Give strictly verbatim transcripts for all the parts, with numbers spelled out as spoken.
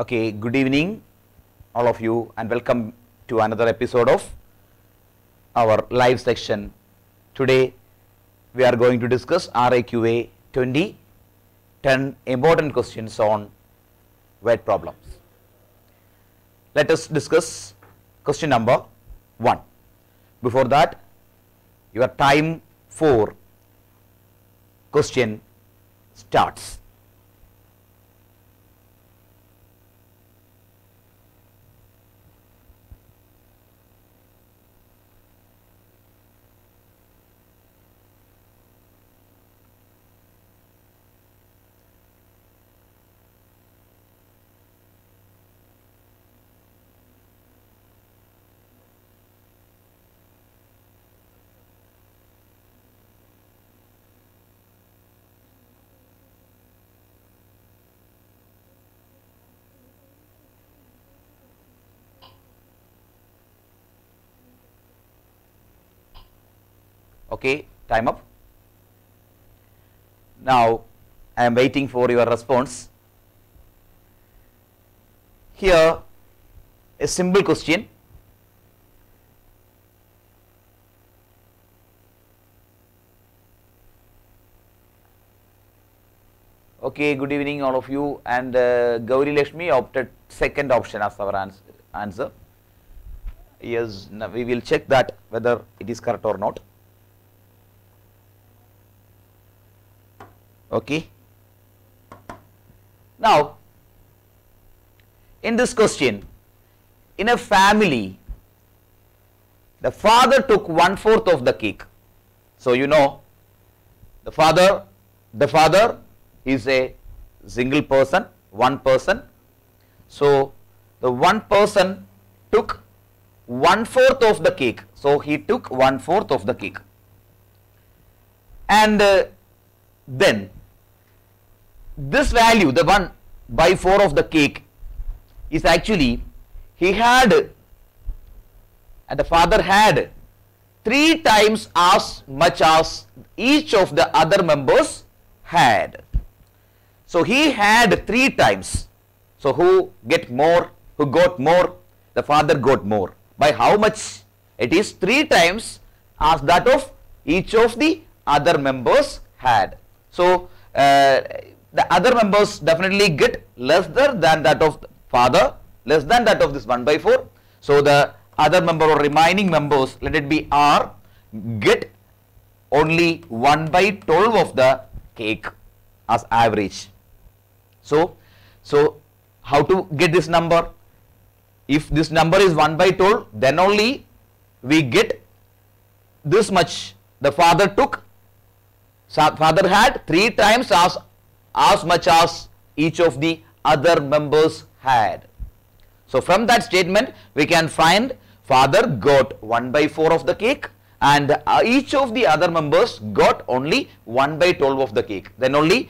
Okay, good evening all of you and welcome to another episode of our live section. Today we are going to discuss R A Q A twenty ten important questions on word problems. Let us discuss question number one. Before that, your time for question starts. Okay, time up. Now I am waiting for your response. Here a simple question. Okay, good evening all of you, and uh, Gauri Lakshmi opted second option as our ans answer. Yes, now we will check that whether it is correct or not. Okay. Now, in this question, in a family, the father took one fourth of the cake. So you know, the father, the father is a single person, one person. So the one person took one fourth of the cake. So he took one fourth of the cake, and uh, then. This value, the one by four of the cake, is actually he had, and the father had three times as much as each of the other members had. So he had three times. So who get more? Who got more? The father got more. By how much? It is three times as that of each of the other members had. So uh, the other members definitely get lesser than that of father, less than that of this one by four. So the other member or remaining members, let it be R, get only one by twelve of the cake as average. So, so how to get this number? If this number is one by twelve, then only we get this much. The father took, father had three times as as much as each of the other members had. So from that statement we can find father got one by four of the cake and each of the other members got only one by twelve of the cake. Then only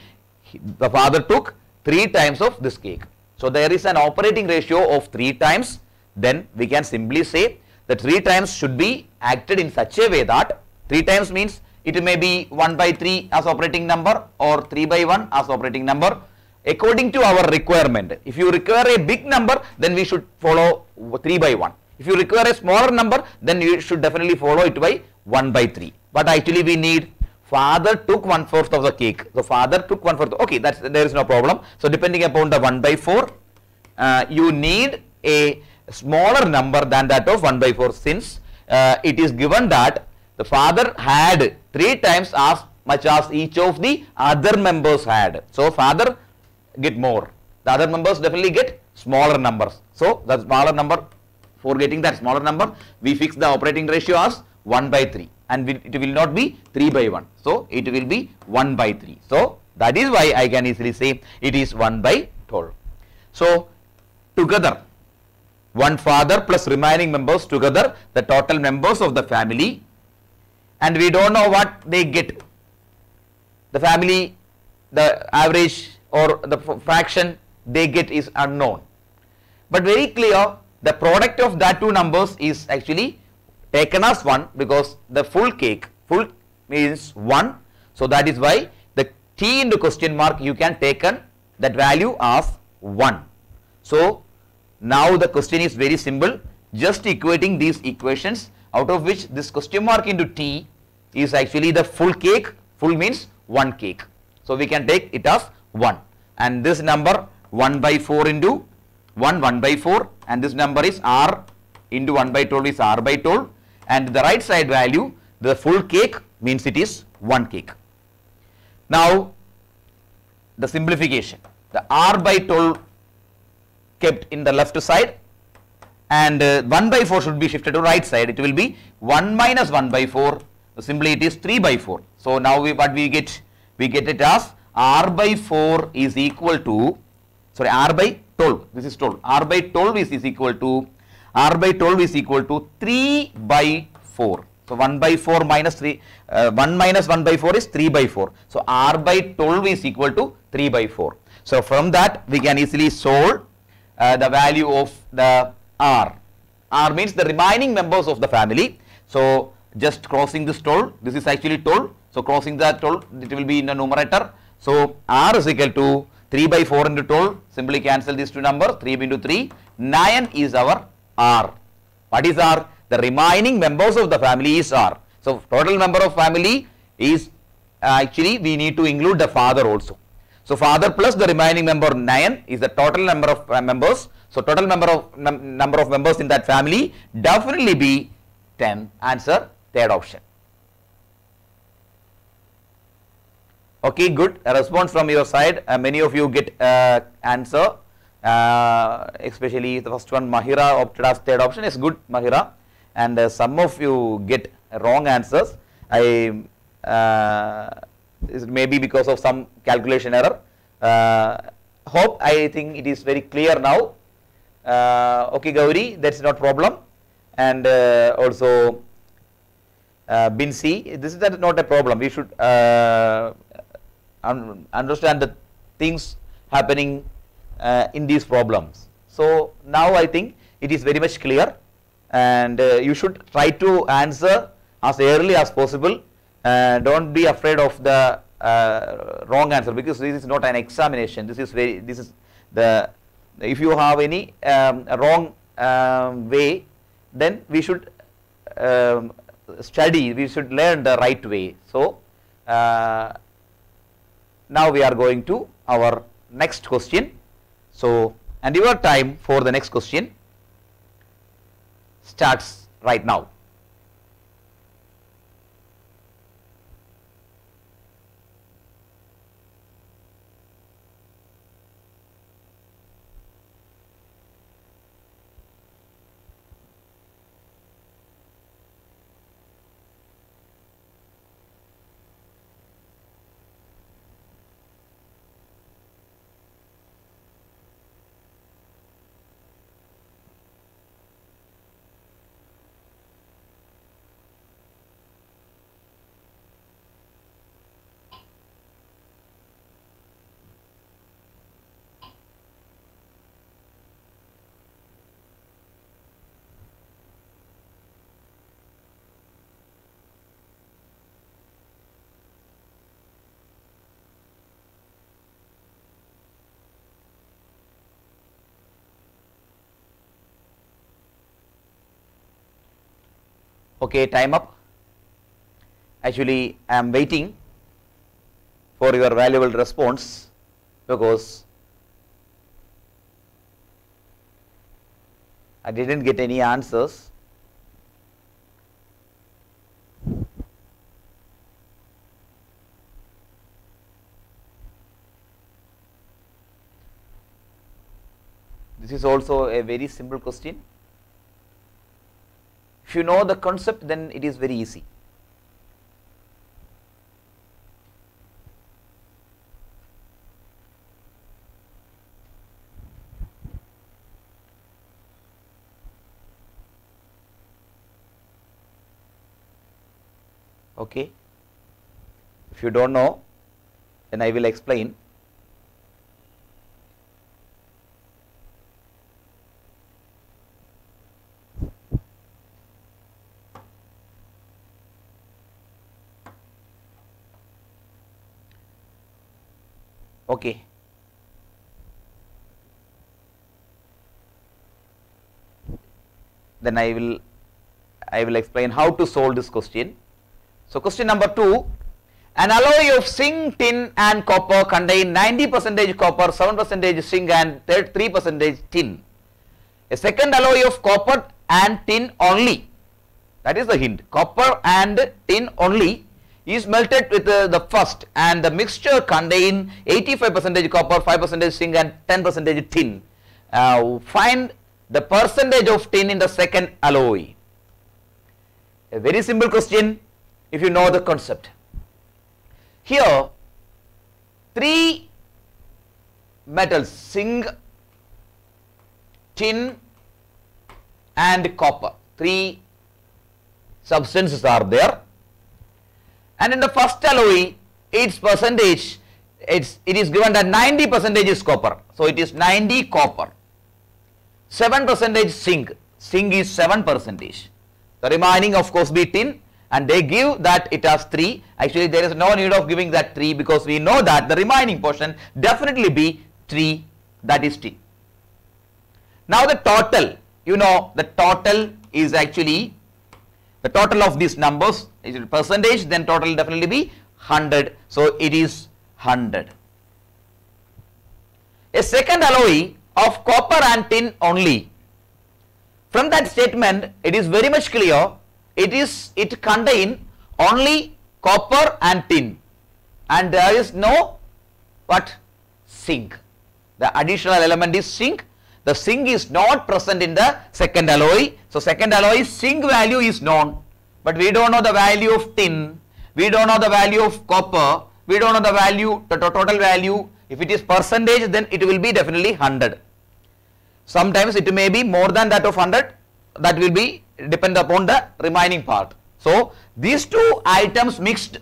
the father took three times of this cake. So there is an operating ratio of three times. Then we can simply say that three times should be acted in such a way that three times means it may be one by three as operating number or three by one as operating number according to our requirement. If you require a big number, then we should follow three by one. If you require a smaller number, then you should definitely follow it by one by three. But actually we need father took one fourth of the cake. So father took one fourth. Okay, that's, there is no problem. So depending upon the one by four, uh, you need a smaller number than that of one by four, since uh, it is given that the father had three times as much as each of the other members had. So father get more. The other members definitely get smaller numbers. So the smaller number, for getting that smaller number, we fix the operating ratio as one by three. And it will not be three by one. So it will be one by three. So that is why I can easily say it is one by twelve. So together, one father plus remaining members together, the total members of the family. And we don't know what they get. The family, the average or the fraction they get is unknown. But very clear, the product of that two numbers is actually taken as one, because the full cake, full means one. So that is why the T into question mark you can taken that value as one. So now the question is very simple, just equating these equations, out of which this question mark into T is actually the full cake. Full means one cake. So we can take it as one, and this number one by four into one, one by four, and this number is R into one by twelve is R by twelve, and the right side value, the full cake means it is one cake. Now the simplification, the R by twelve kept in the left side, and uh, one by four should be shifted to right side. It will be one minus one by four, simply it is three by four. So now we, what we get, we get it as R by four is equal to, sorry, R by twelve, this is twelve, R by twelve is, is equal to, R by twelve is equal to three by four. So one by four minus three, uh, one minus one by four is three by four. So R by twelve is equal to three by four. So from that we can easily solve uh, the value of the R. R means the remaining members of the family. So just crossing this twelve, this is actually twelve. So crossing that twelve, it will be in the numerator. So R is equal to three by four into twelve. Simply cancel these two numbers, three into three. nine is our R. What is R? The remaining members of the family is R. So total number of family is uh, actually we need to include the father also. So father plus the remaining member nine is the total number of uh, members. So total number of num number of members in that family definitely be ten. Answer third option. Okay, good. A response from your side. Uh, many of you get uh, answer. Uh, especially the first one, Mahira opted as third option. Is good, Mahira. And uh, some of you get wrong answers. I uh, it may be because of some calculation error. Uh, hope I think it is very clear now. Uh, okay, Gauri, that's not problem. And uh, also uh, Binsey, this is not a problem. We should uh, un understand the things happening uh, in these problems. So now I think it is very much clear. And uh, you should try to answer as early as possible. Uh, don't be afraid of the uh, wrong answer, because this is not an examination. This is very, this is the, if you have any um, wrong um, way, then we should um, study, we should learn the right way. So uh, now we are going to our next question. So, and your time for the next question starts right now. Okay, time up. Actually, I am waiting for your valuable response, because I didn't get any answers. This is also a very simple question. If you know the concept, then it is very easy. Okay. If you don't know, then I will explain. Okay, then I will I will explain how to solve this question. So question number two, an alloy of zinc, tin and copper contain ninety percent copper, seven percent zinc and three percent tin. A second alloy of copper and tin only, that is the hint, copper and tin only is melted with uh, the first, and the mixture contain eighty-five percent copper, five percent zinc and ten percent tin. Uh, find the percentage of tin in the second alloy. A very simple question if you know the concept. Here three metals, zinc, tin and copper, three substances are there, and in the first alloy its percentage, it's, it is given that ninety percent is copper, so it is ninety copper, seven percent zinc, zinc is seven percent. The remaining of course be tin, and they give that it has three. Actually there is no need of giving that three, because we know that the remaining portion definitely be three, that is tin. Now the total, you know the total is actually the total of these numbers is percentage, then total definitely be one hundred, so it is one hundred. A second alloy of copper and tin only. From that statement, it is very much clear, it is, it contains only copper and tin, and there is no what, zinc. The additional element is zinc. The zinc is not present in the second alloy. So second alloy zinc value is known, but we don't know the value of tin, we don't know the value of copper, we don't know the value, the total value. If it is percentage, then it will be definitely one hundred. Sometimes it may be more than that of one hundred, that will be depend upon the remaining part. So these two items mixed,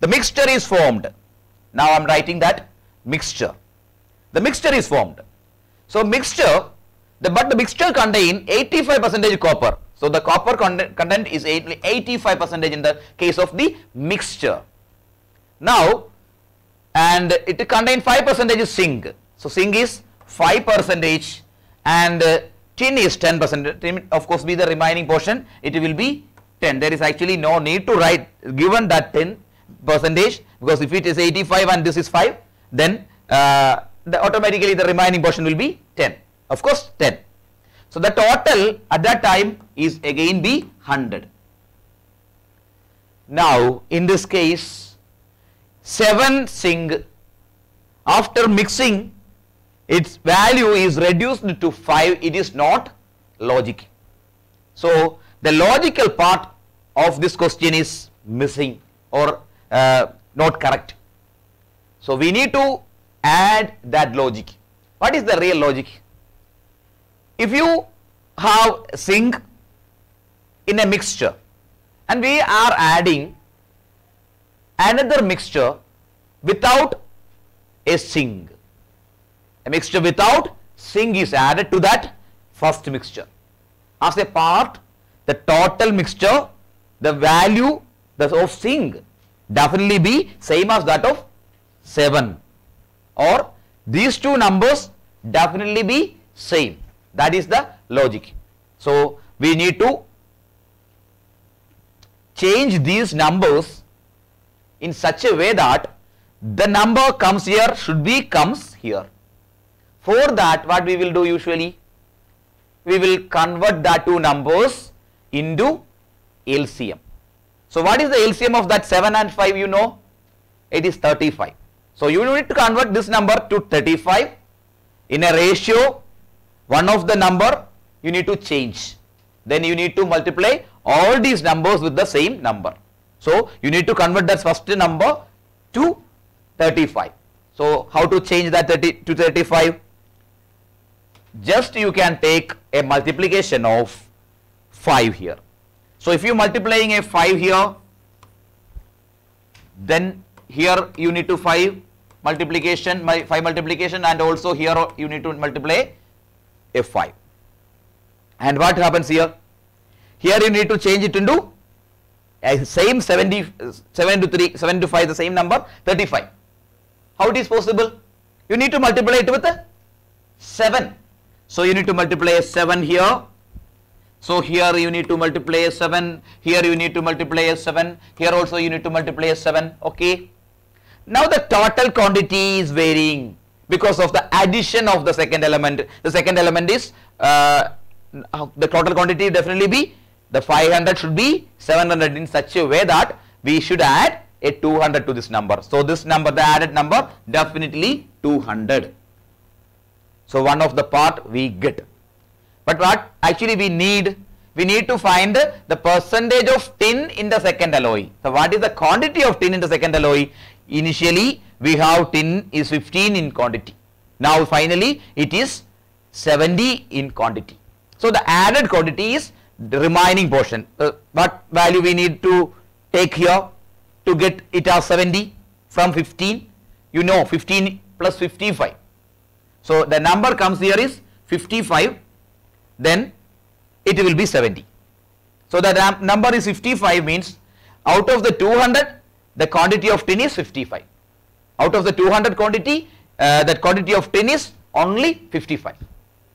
the mixture is formed. Now I am writing that mixture. The mixture is formed. So mixture, the, but the mixture contain eighty-five percent copper. So the copper content, content is eighty-five percent in the case of the mixture. Now, and it contain five percent zinc. So zinc is five percent and uh, tin is ten percent. Tin of course be the remaining portion, it will be ten. There is actually no need to write given that ten percent, because if it is eighty-five and this is five, then uh, the automatically the remaining portion will be ten, of course ten. So the total at that time is again be one hundred. Now in this case seven zinc, after mixing its value is reduced to five, it is not logic. So the logical part of this question is missing or uh, not correct. So we need to add that logic. What is the real logic? If you have zinc in a mixture and we are adding another mixture without a zinc, a mixture without zinc is added to that first mixture. As a part, the total mixture, the value of zinc definitely be same as that of seven, or these two numbers definitely be same. That is the logic. So we need to change these numbers in such a way that the number comes here should be comes here. For that, what we will do usually, we will convert that two numbers into L C M. So what is the L C M of that seven and five? You know, it is thirty-five. So you need to convert this number to thirty-five in a ratio. One of the number you need to change. Then you need to multiply all these numbers with the same number. So you need to convert that first number to thirty-five. So how to change that thirty to thirty-five? Just you can take a multiplication of five here. So if you multiplying a five here, then here you need to five multiplication, five multiplication, and also here you need to multiply a five. And what happens here? Here you need to change it into a same seventy, seven to three, seven to five, the same number, thirty-five. How it is possible? You need to multiply it with a seven. So you need to multiply a seven here So here you need to multiply as seven, here you need to multiply as seven, here also you need to multiply as seven, okay. Now the total quantity is varying because of the addition of the second element. The second element is, uh, the total quantity definitely be, the five hundred should be seven hundred in such a way that we should add a two hundred to this number. So this number, the added number, definitely two hundred. So one of the part we get. But what actually we need, we need to find the percentage of tin in the second alloy. So what is the quantity of tin in the second alloy? Initially we have tin is fifteen in quantity. Now finally it is seventy in quantity. So the added quantity is the remaining portion. Uh, what value we need to take here to get it as seventy from fifteen? You know, fifteen plus fifty-five. So the number comes here is fifty-five. Then it will be seventy. So the number is fifty-five means out of the two hundred, the quantity of tin is fifty-five. Out of the two hundred quantity, uh, that quantity of tin is only fifty-five.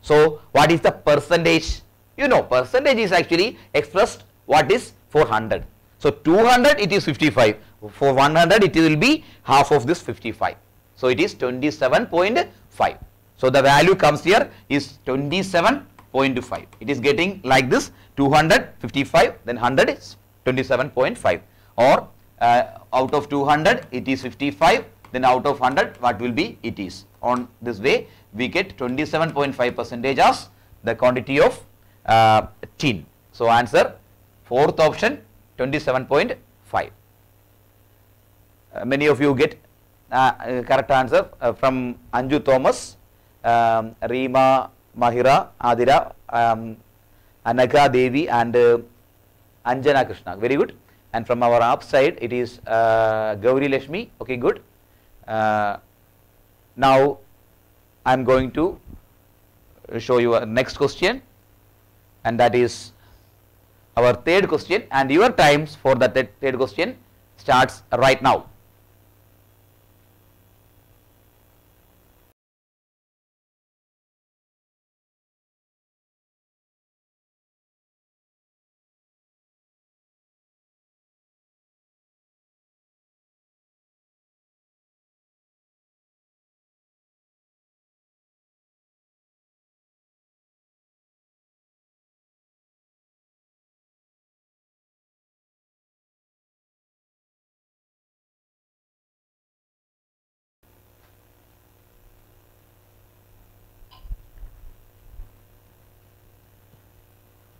So what is the percentage? You know, percentage is actually expressed what is four hundred. So two hundred it is fifty-five. For one hundred it will be half of this fifty-five. So it is twenty-seven point five. So the value comes here is twenty-seven point five. It is getting like this: two hundred, fifty-five, then one hundred is twenty-seven point five. Or uh, out of two hundred it is fifty-five, then out of one hundred what will be it is. On this way we get twenty-seven point five percentage as the quantity of uh, tin. So answer fourth option, twenty-seven point five. Uh, many of you get uh, correct answer uh, from Anju Thomas, um, Reema, Mahira, Adira, um, Anaka Devi and uh, Anjana Krishna. Very good. And from our upside, it is uh, Gauri Lakshmi. Okay, good. Uh, now, I am going to show you our next question, and that is our third question, and your times for the th third question starts right now.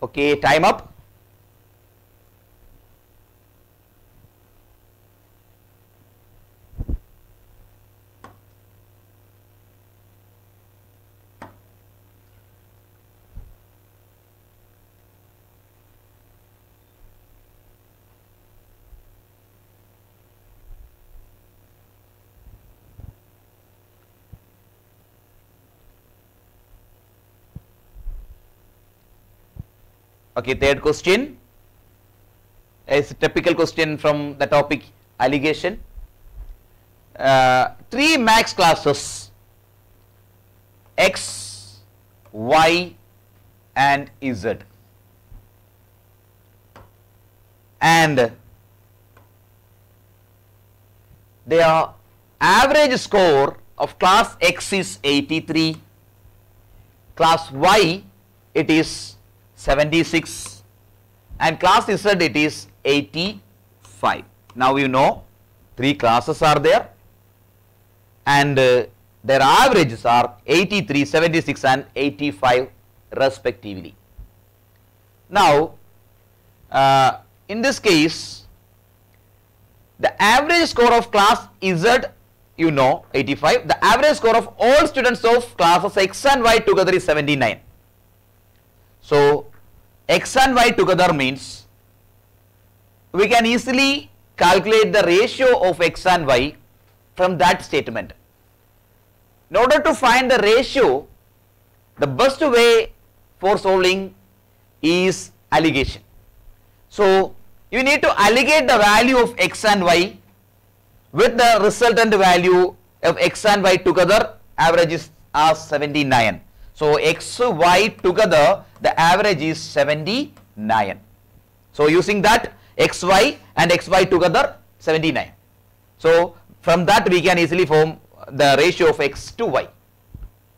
Okay, time up. Okay, third question is a typical question from the topic allegation. Uh, three max classes X, Y and Z, and their average score of class X is eighty-three, class Y it is seventy-six, and class Z it is eighty-five. Now you know three classes are there, and uh, their averages are eighty-three, seventy-six and eighty-five respectively. Now uh, in this case the average score of class Z, you know, eighty-five, the average score of all students of classes X and Y together is seventy-nine. So X and Y together means we can easily calculate the ratio of X and Y from that statement. In order to find the ratio, the best way for solving is allegation. So you need to allegate the value of X and Y with the resultant value of X and Y together, average is as seventy-nine. So x, y together, the average is seventy-nine. So using that x, y and x, y together seventy-nine. So from that we can easily form the ratio of x to y.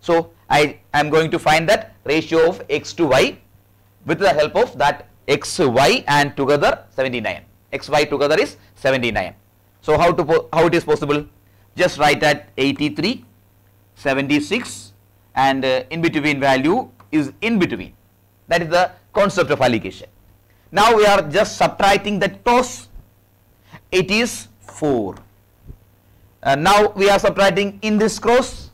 So I am going to find that ratio of x to y with the help of that x, y and together seventy-nine. X, y together is seventy-nine. So how to how it is possible? Just write at eighty-three, seventy-six. And uh, in between value is in between. That is the concept of allocation. Now we are just subtracting that cross. It is four. Uh, now we are subtracting in this cross.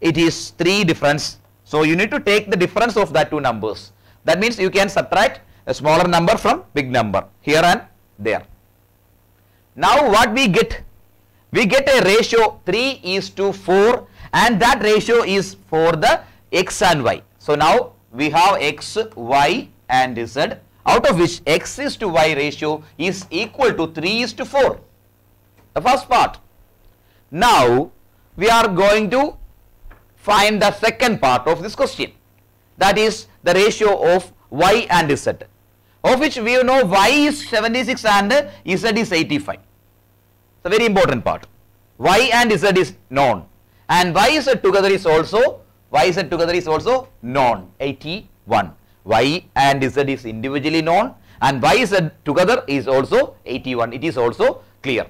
It is three difference. So you need to take the difference of that two numbers. That means you can subtract a smaller number from big number here and there. Now what we get? We get a ratio three is to four. And that ratio is for the x and y. So now we have x, y and z, out of which x is to y ratio is equal to three is to four. The first part. Now we are going to find the second part of this question. That is the ratio of y and z. Of which we know y is seventy-six and z is eighty-five. It's a very important part. Y and z is known. And y z together is also y z together is also known eighty-one. Y and z is individually known and y z together is also eighty-one. It is also clear.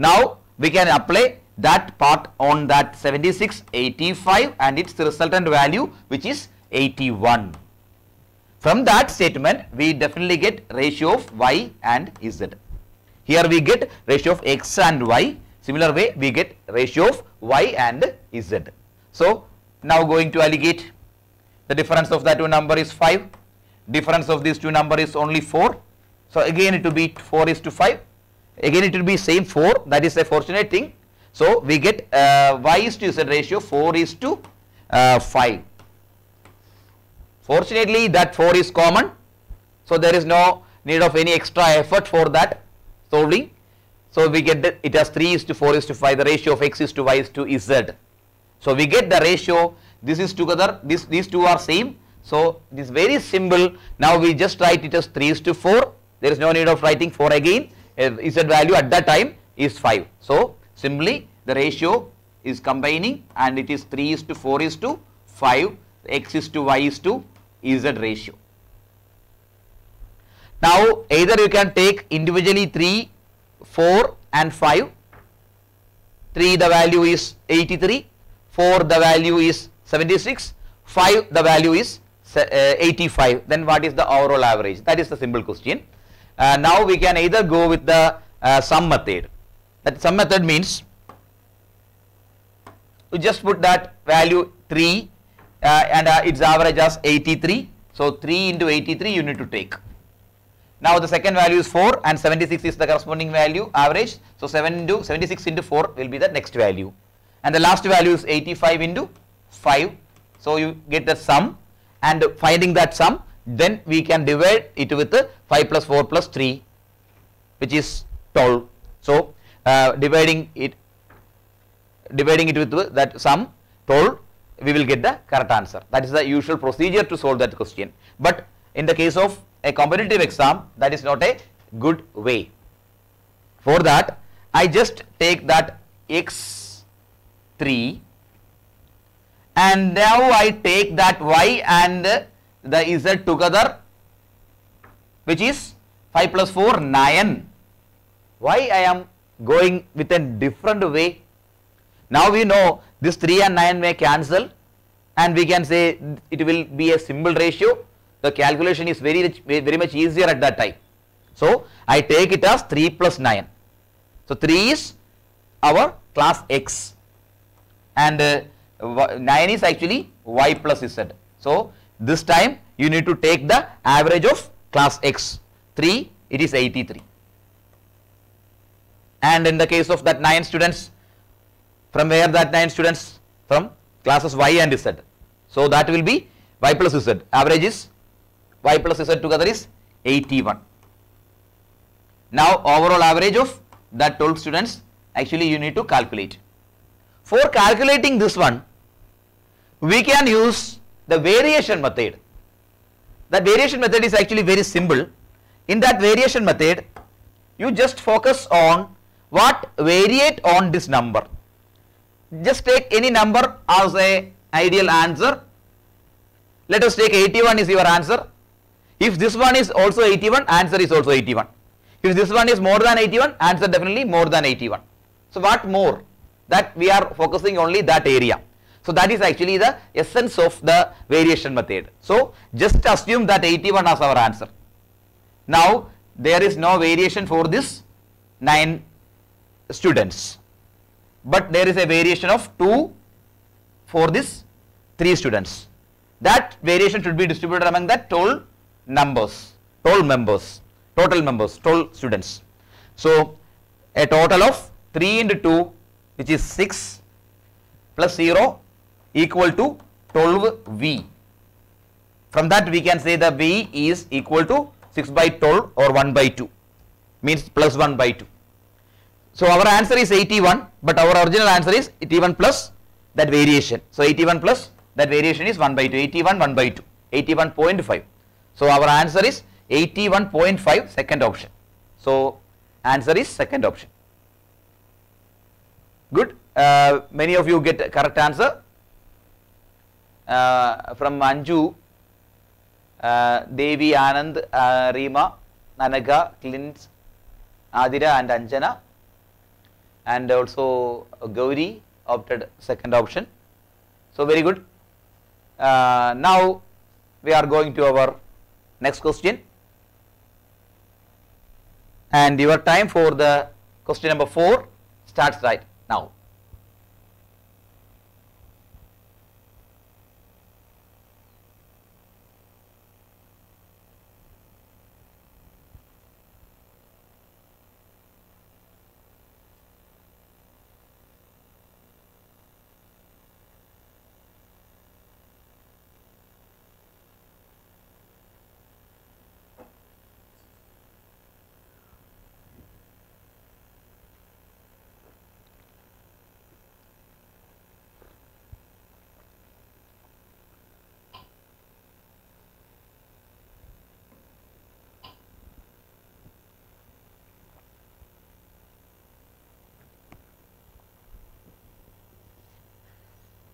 Now we can apply that part on that seventy-six, eighty-five and its resultant value, which is eighty-one. From that statement we definitely get ratio of y and z. Here we get ratio of x and y. Similar way we get ratio of y and z. So now going to allocate. The difference of that two number is five. Difference of these two number is only four. So again it will be four is to five. Again it will be same four. That is a fortunate thing. So we get uh, y is to z ratio four is to five. Fortunately that four is common. So there is no need of any extra effort for that solving. So we get that it has three is to four is to five, the ratio of x is to y is to z. So we get the ratio, this is together, this, these two are same. So it is very simple. Now we just write it as three is to four. There is no need of writing four again. Z value at that time is five. So simply the ratio is combining and it is three is to four is to five, x is to y is to z ratio. Now either you can take individually three, four and five. three the value is eighty-three, four the value is seventy-six, five the value is eighty-five. Then what is the overall average? That is the simple question. Uh, now we can either go with the uh, sum method. That sum method means you just put that value three uh, and uh, its average as eighty-three. So three into eighty-three you need to take. Now the second value is four and seventy-six is the corresponding value average. So seven into seventy-six into four will be the next value. And the last value is eighty-five into five. So you get the sum, and finding that sum then we can divide it with five plus four plus three, which is twelve. So uh, dividing it dividing it with that sum twelve, we will get the correct answer. That is the usual procedure to solve that question. But in the case of a competitive exam, that is not a good way. For that, I just take that x three and now I take that y and the z together, which is five plus four, nine. Why I am going with a different way? Now we know this three and nine may cancel and we can say it will be a simple ratio. The calculation is very, very much easier at that time. So I take it as three plus nine. So three is our class x and uh, nine is actually y plus z. So this time you need to take the average of class x. three, it is eighty-three. And in the case of that nine students, from where that nine students? From classes y and z. So that will be y plus z. Average is y plus z together is eighty-one. Now overall average of that twelve students actually you need to calculate. For calculating this one, we can use the variation method. That variation method is actually very simple. In that variation method, you just focus on what variate on this number. Just take any number as a ideal answer. Let us take eighty-one is your answer. If this one is also eighty-one, answer is also eighty-one. If this one is more than eighty-one, answer definitely more than eighty-one. So what more? That we are focusing only that area. So that is actually the essence of the variation method. So just assume that eighty-one as our answer. Now there is no variation for this nine students, but there is a variation of two for this three students. That variation should be distributed among the total numbers, total members, total members, total students. So a total of three into two, which is six, plus zero, equal to twelve V. From that we can say the V is equal to six by twelve or one by two, means plus one by two. So our answer is eighty-one, but our original answer is eighty-one plus that variation. So eighty-one plus that variation is one by two, eighty-one one by two, eighty-one point five. So our answer is eighty-one point five, second option. So answer is second option. Good. Uh, many of you get correct answer. Uh, from Anju, uh, Devi, Anand, uh, Reema, Nanaka, Clintz, Adira and Anjana, and also Gauri opted second option. So very good. Uh, now we are going to our next question, and your time for the question number four starts right now.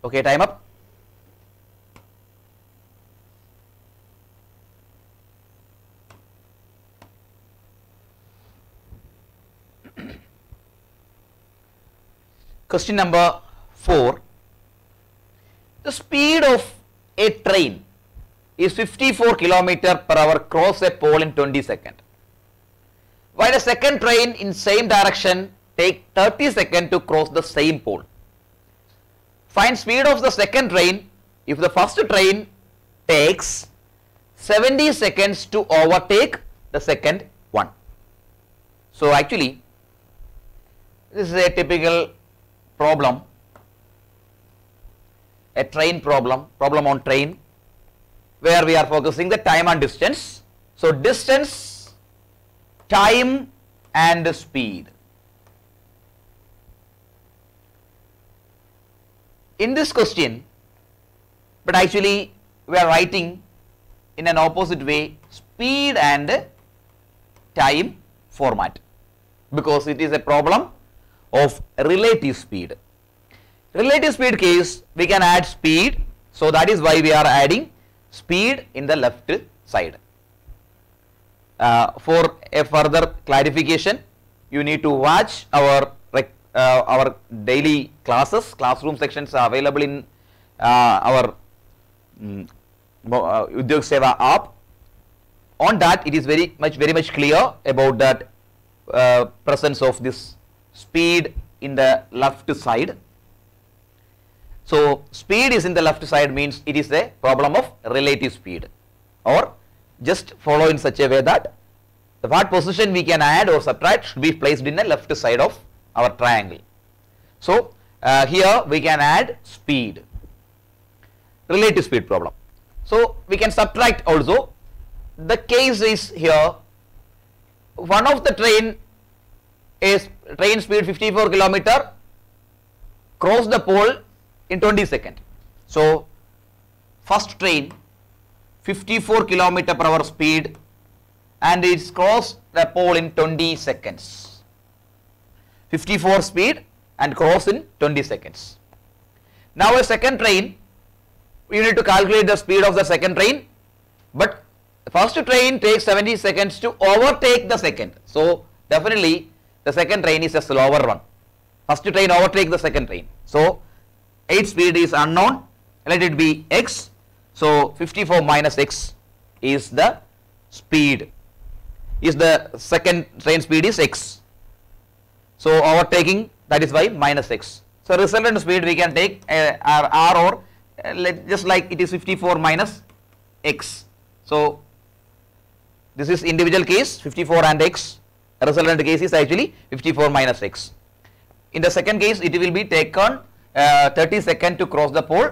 Okay, time up. Question number four. The speed of a train is fifty-four kilometers per hour cross a pole in twenty seconds. While a second train in same direction take thirty seconds to cross the same pole. Find speed of the second train if the first train takes seventy seconds to overtake the second one. So actually this is a typical problem, a train problem, problem on train, where we are focusing the time and distance. So distance, time and speed. In this question, but actually we are writing in an opposite way, speed and time format, because it is a problem of relative speed. Relative speed case we can add speed, so that is why we are adding speed in the left side. Uh, for a further clarification, you need to watch our Uh, our daily classes. Classroom sections are available in uh, our um, uh, Udyogseva app. On that, it is very much, very much clear about that uh, presence of this speed in the left side. So, speed is in the left side means it is a problem of relative speed, or just follow in such a way that the what position we can add or subtract should be placed in the left side of our triangle. So uh, here we can add speed, relative speed problem. So we can subtract also. The case is here, one of the train is train speed fifty-four kilometers cross the pole in twenty seconds. So first train, fifty-four kilometers per hour speed, and it crossed the pole in twenty seconds. fifty-four speed and cross in twenty seconds. Now a second train, you need to calculate the speed of the second train, but the first train takes seventy seconds to overtake the second. So definitely the second train is a slower one. First train overtake the second train. So eight speed is unknown. Let it be x. So fifty-four minus x is the speed. Is the second train speed is x. So overtaking, that is by minus x. So resultant speed we can take uh, r, r or uh, let, just like it is fifty-four minus x. So this is individual case fifty-four and x. Resultant case is actually fifty-four minus x. In the second case, it will be taken uh, thirty seconds to cross the pole,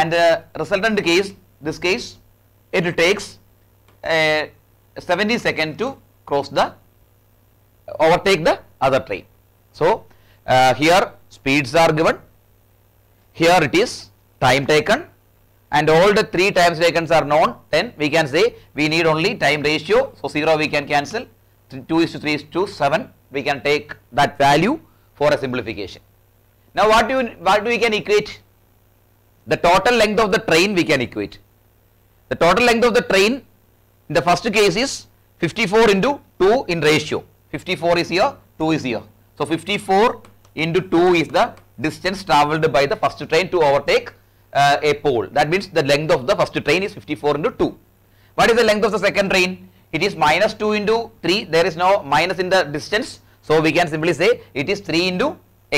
and uh, resultant case, this case, it takes uh, seventy seconds to cross the overtake the other train. So uh, here speeds are given, here it is time taken, and all the three times taken are known. Then we can say we need only time ratio. So zero we can cancel. two is to three is to seven. We can take that value for a simplification. Now what do you, what do we can equate? The total length of the train we can equate. The total length of the train in the first case is fifty-four into two in ratio. fifty-four is here, two is here. So fifty-four into two is the distance travelled by the first train to overtake uh, a pole. That means the length of the first train is fifty-four into two. What is the length of the second train? It is minus two into three. There is no minus in the distance. So we can simply say it is three into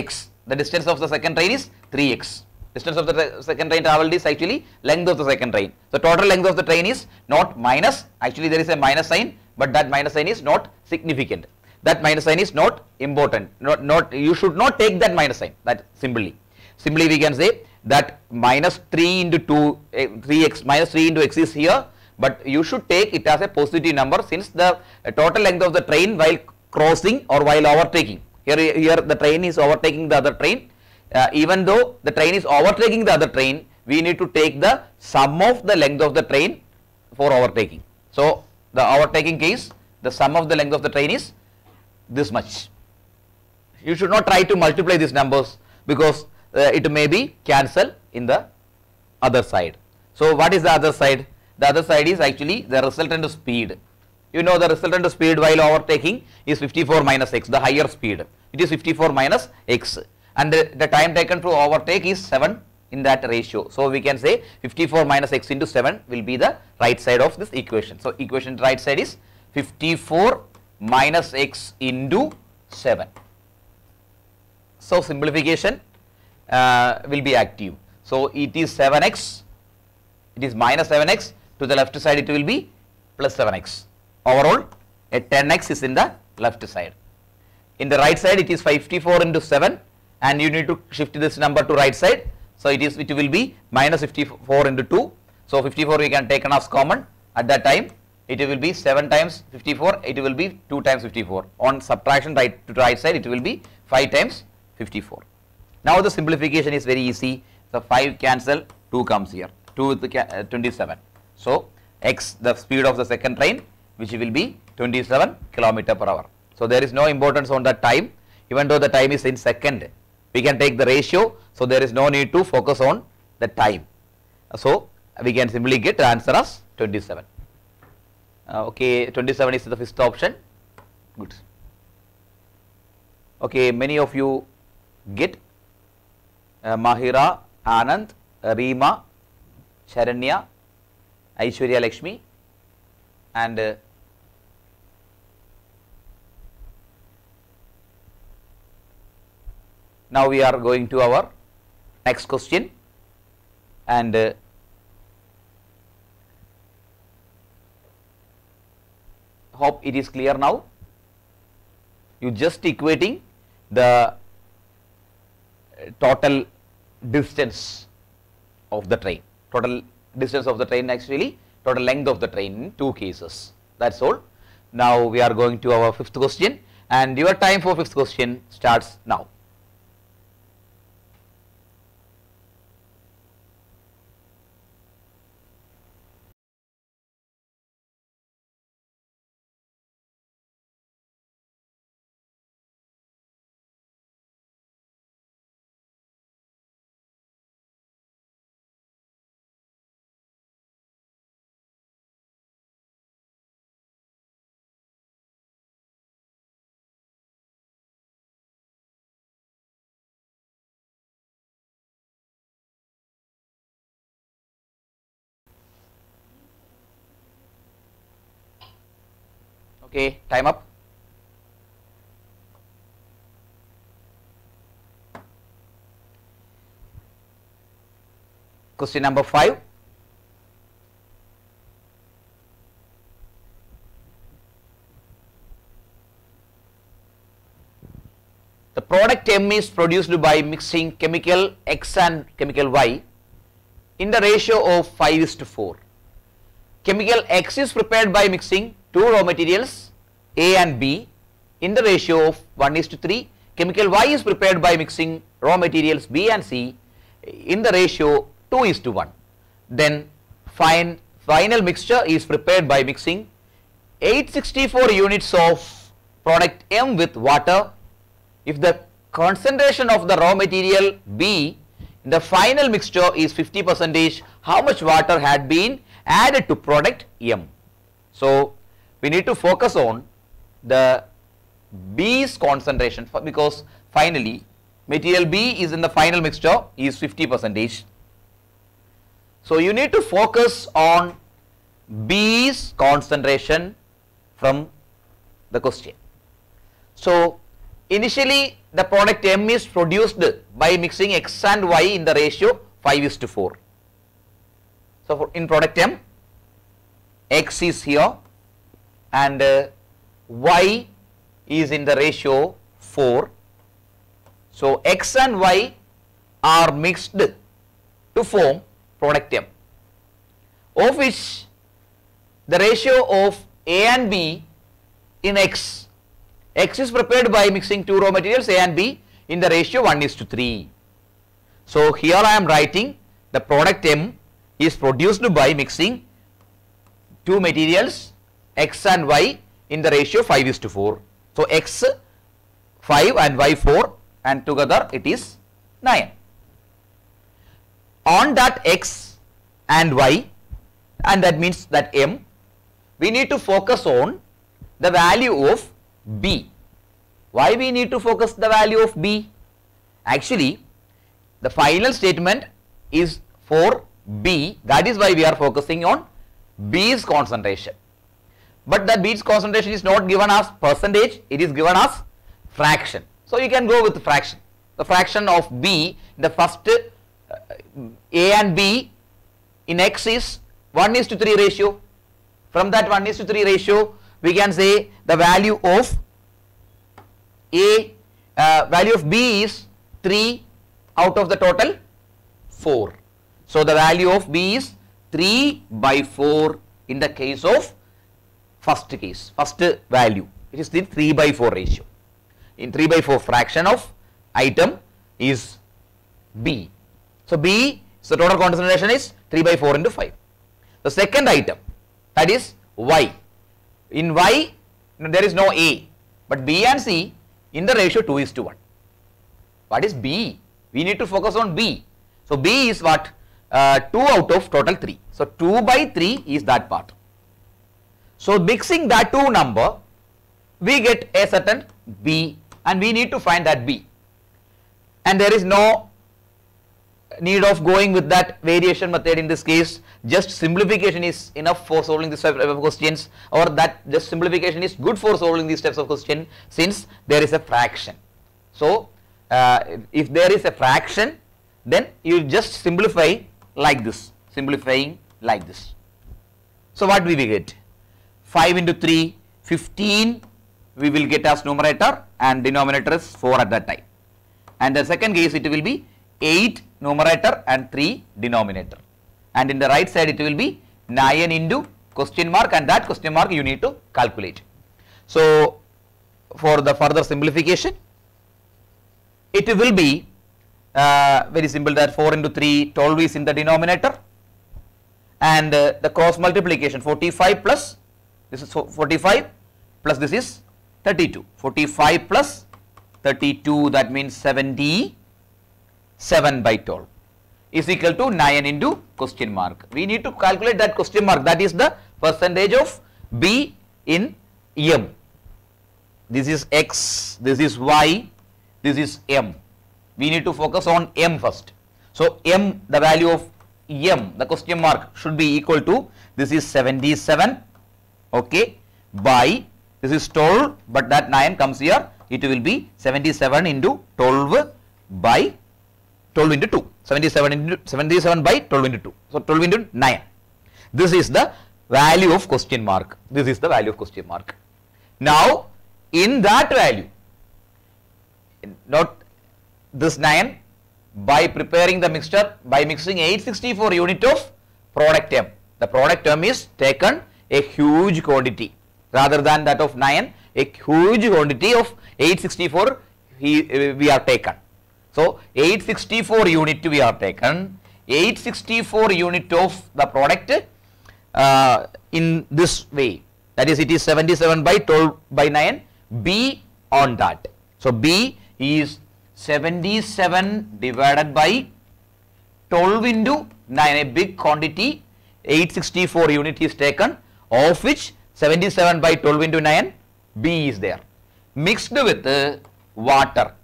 x. The distance of the second train is three x. Distance of the second train travelled is actually length of the second train. The total length of the train is not minus. Actually there is a minus sign, but that minus sign is not significant. That minus sign is not important. Not, not, you should not take that minus sign. That simply. Simply we can say that minus three into two, three x, minus three into x is here. But you should take it as a positive number, since the uh, total length of the train while crossing or while overtaking. Here, here the train is overtaking the other train. Uh, even though the train is overtaking the other train, we need to take the sum of the length of the train for overtaking. So the overtaking case, the sum of the length of the train is this much. You should not try to multiply these numbers, because uh, it may be cancelled in the other side. So what is the other side? The other side is actually the resultant speed. You know the resultant speed while overtaking is fifty-four minus x, the higher speed. It is fifty-four minus x, and the, the time taken to overtake is seven in that ratio. So we can say fifty-four minus x into seven will be the right side of this equation. So equation right side is fifty-four minus x into seven. So simplification uh, will be active. So it is seven x, it is minus seven x. To the left side it will be plus seven x. Overall a ten x is in the left side. In the right side it is fifty-four into seven, and you need to shift this number to right side. So it is, it will be minus fifty-four into two. So fifty-four we can take as common. At that time it will be seven times fifty-four, it will be two times fifty-four. On subtraction right to right side it will be five times fifty-four. Now the simplification is very easy. So five cancel, two comes here. two to the twenty-seven. So x, the speed of the second train, which will be twenty-seven kilometers per hour. So there is no importance on that time. Even though the time is in second, we can take the ratio. So there is no need to focus on the time. So we can simply get answer as twenty-seven. Uh, okay, twenty-seven is the fifth option. Good. Okay, many of you get uh, Mahira, Anand, Reema, Sharanya, Aishwarya, Lakshmi, and uh, now we are going to our next question, and uh, hope it is clear now. You just equating the total distance of the train. Total distance of the train, actually total length of the train in two cases. That's all. Now we are going to our fifth question, and your time for fifth question starts now. Okay, time up. Question number five. The product M is produced by mixing chemical X and chemical Y in the ratio of five is to four. Chemical X is prepared by mixing two raw materials A and B in the ratio of one is to three. Chemical Y is prepared by mixing raw materials B and C in the ratio two is to one. Then fine, final mixture is prepared by mixing eight hundred sixty-four units of product M with water. If the concentration of the raw material B in the final mixture is fifty percent, how much water had been added to product M? So we need to focus on the B's concentration, because finally material B is in the final mixture is fifty percent. So you need to focus on B's concentration from the question. So initially the product M is produced by mixing X and Y in the ratio five is to four. So for in product M, X is here and uh, Y is in the ratio four. So X and Y are mixed to form product M, of which the ratio of A and B in X. X is prepared by mixing two raw materials A and B in the ratio one is to three. So here I am writing the product M is produced by mixing two materials X and Y in the ratio five is to four. So X five and Y four, and together it is nine. On that X and Y, and that means that M, we need to focus on the value of B. Why we need to focus the value of B? Actually the final statement is for B, that is why we are focusing on B's concentration. But that B's concentration is not given as percentage, it is given as fraction. So you can go with the fraction. The fraction of B, the first uh, A and B in X is one is to three ratio. From that one is to three ratio, we can say the value of A, uh, value of B is three out of the total four. So the value of B is three by four in the case of first case, first value. It is the three by four ratio. In three by four fraction of item is B. So B, so total concentration is three by four into five. The second item, that is Y. In Y, there is no A, but B and C in the ratio two is to one. What is B? We need to focus on B. So B is what? Uh, two out of total three. So two by three is that part. So mixing that two number, we get a certain B, and we need to find that B. And there is no need of going with that variation method in this case. Just simplification is enough for solving this type of questions, or that just simplification is good for solving these types of question, since there is a fraction. So uh, if there is a fraction, then you just simplify like this, simplifying like this. So what we will get? five into three, fifteen we will get as numerator, and denominator is four at that time. And the second case, it will be eight numerator and three denominator, and in the right side it will be nine into question mark, and that question mark you need to calculate. So for the further simplification, it will be uh, very simple that four into three, twelve is in the denominator, and uh, the cross multiplication forty-five plus this is forty-five plus this is thirty-two, forty-five plus thirty-two, that means seventy. seven by twelve is equal to nine into question mark. We need to calculate that question mark, that is the percentage of B in M. This is X, this is Y, this is M. We need to focus on M first. So M, the value of M, the question mark should be equal to, this is seventy-seven, okay, by This is twelve, but that nine comes here. It will be seventy-seven into twelve by twelve into two. seventy-seven into seventy-seven by twelve into two. So twelve into nine. This is the value of question mark. This is the value of question mark. Now in that value, not this nine, by preparing the mixture, by mixing eight hundred sixty-four unit of product term. The product term is taken a huge quantity rather than that of nine. A huge quantity of eight hundred sixty-four he, uh, we are taken. So eight hundred sixty-four unit we are taken. eight hundred sixty-four unit of the product uh, in this way. That is, it is seventy-seven by twelve by nine. B on that. So B is seventy-seven divided by twelve into nine, a big quantity. Eight hundred sixty-four unit is taken, of which seventy-seven by twelve into nine, B is there, mixed with uh, water.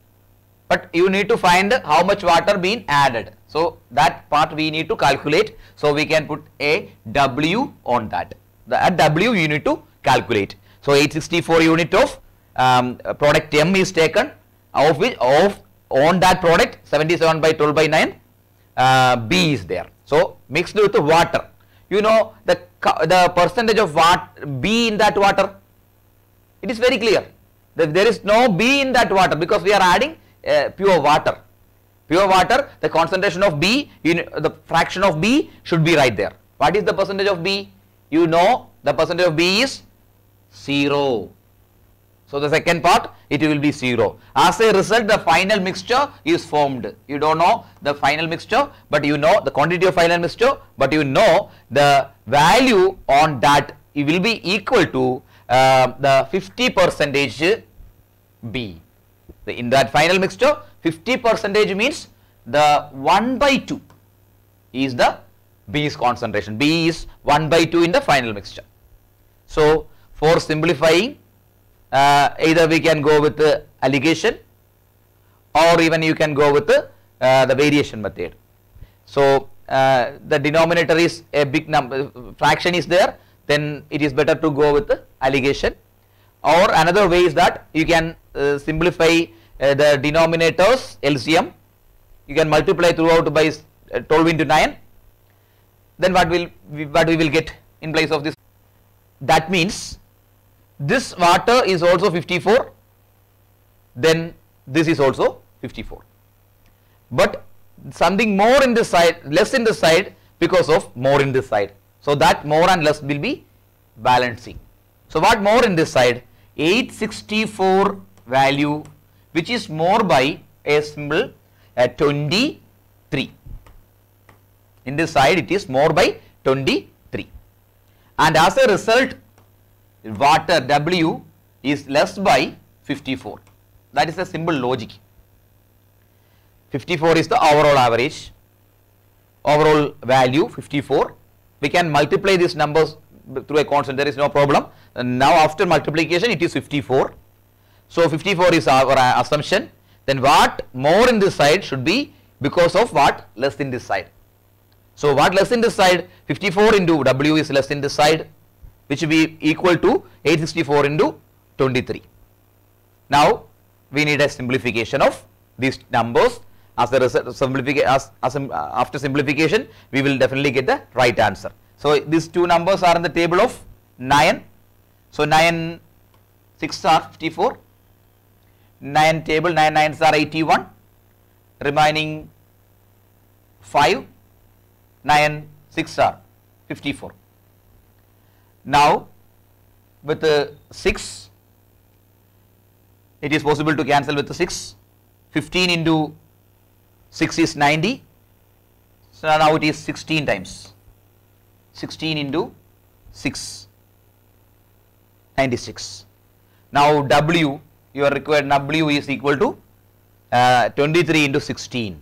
But you need to find how much water been added. So that part we need to calculate. So we can put a W on that. The, at W you need to calculate. So eight hundred sixty-four unit of um, product M is taken, of which of on that product seventy-seven by twelve by nine uh, B is there. So mixed with the water, you know the the percentage of what B in that water, it is very clear that there is no B in that water because we are adding uh, pure water. Pure water, the concentration of B, you know, the fraction of B should be right there. What is the percentage of B? You know the percentage of B is zero. So the second part, it will be zero. As a result, the final mixture is formed. You don't know the final mixture, but you know the quantity of final mixture, but you know the value on that, it will be equal to uh, the fifty percentage B. The, in that final mixture, fifty percentage means the one by two is the B's concentration. B is one by two in the final mixture. So for simplifying, Uh, either we can go with the allegation or even you can go with the, uh, the variation method. So uh, the denominator is a big number, fraction is there, then it is better to go with the allegation, or another way is that you can uh, simplify uh, the denominator's L C M. You can multiply throughout by uh, twelve into nine, then what will we, what we will get in place of this? That means this water is also fifty-four, then this is also fifty-four, but something more in this side, less in this side, because of more in this side. So that more and less will be balancing. So what more in this side? eight hundred sixty-four value, which is more by a symbol at twenty-three. In this side it is more by twenty-three, and as a result water W is less by fifty-four. That is a simple logic. fifty-four is the overall average, overall value fifty-four. We can multiply these numbers through a constant, there is no problem. And now after multiplication it is fifty-four. So fifty-four is our assumption. Then what more in this side should be because of what less in this side. So what less in this side? fifty-four into W is less in this side, which will be equal to eight hundred sixty-four into twenty-three. Now we need a simplification of these numbers. As a result, simplification, as, as, um, after simplification, we will definitely get the right answer. So these two numbers are in the table of nine. So nine six are fifty-four. nine table, nine nines are eighty-one. Remaining five, nine six are fifty-four. Now with the six, it is possible to cancel with the six. fifteen into six is ninety. So now it is sixteen times. sixteen into six, ninety-six. Now W, you are required, W is equal to uh, twenty-three into sixteen.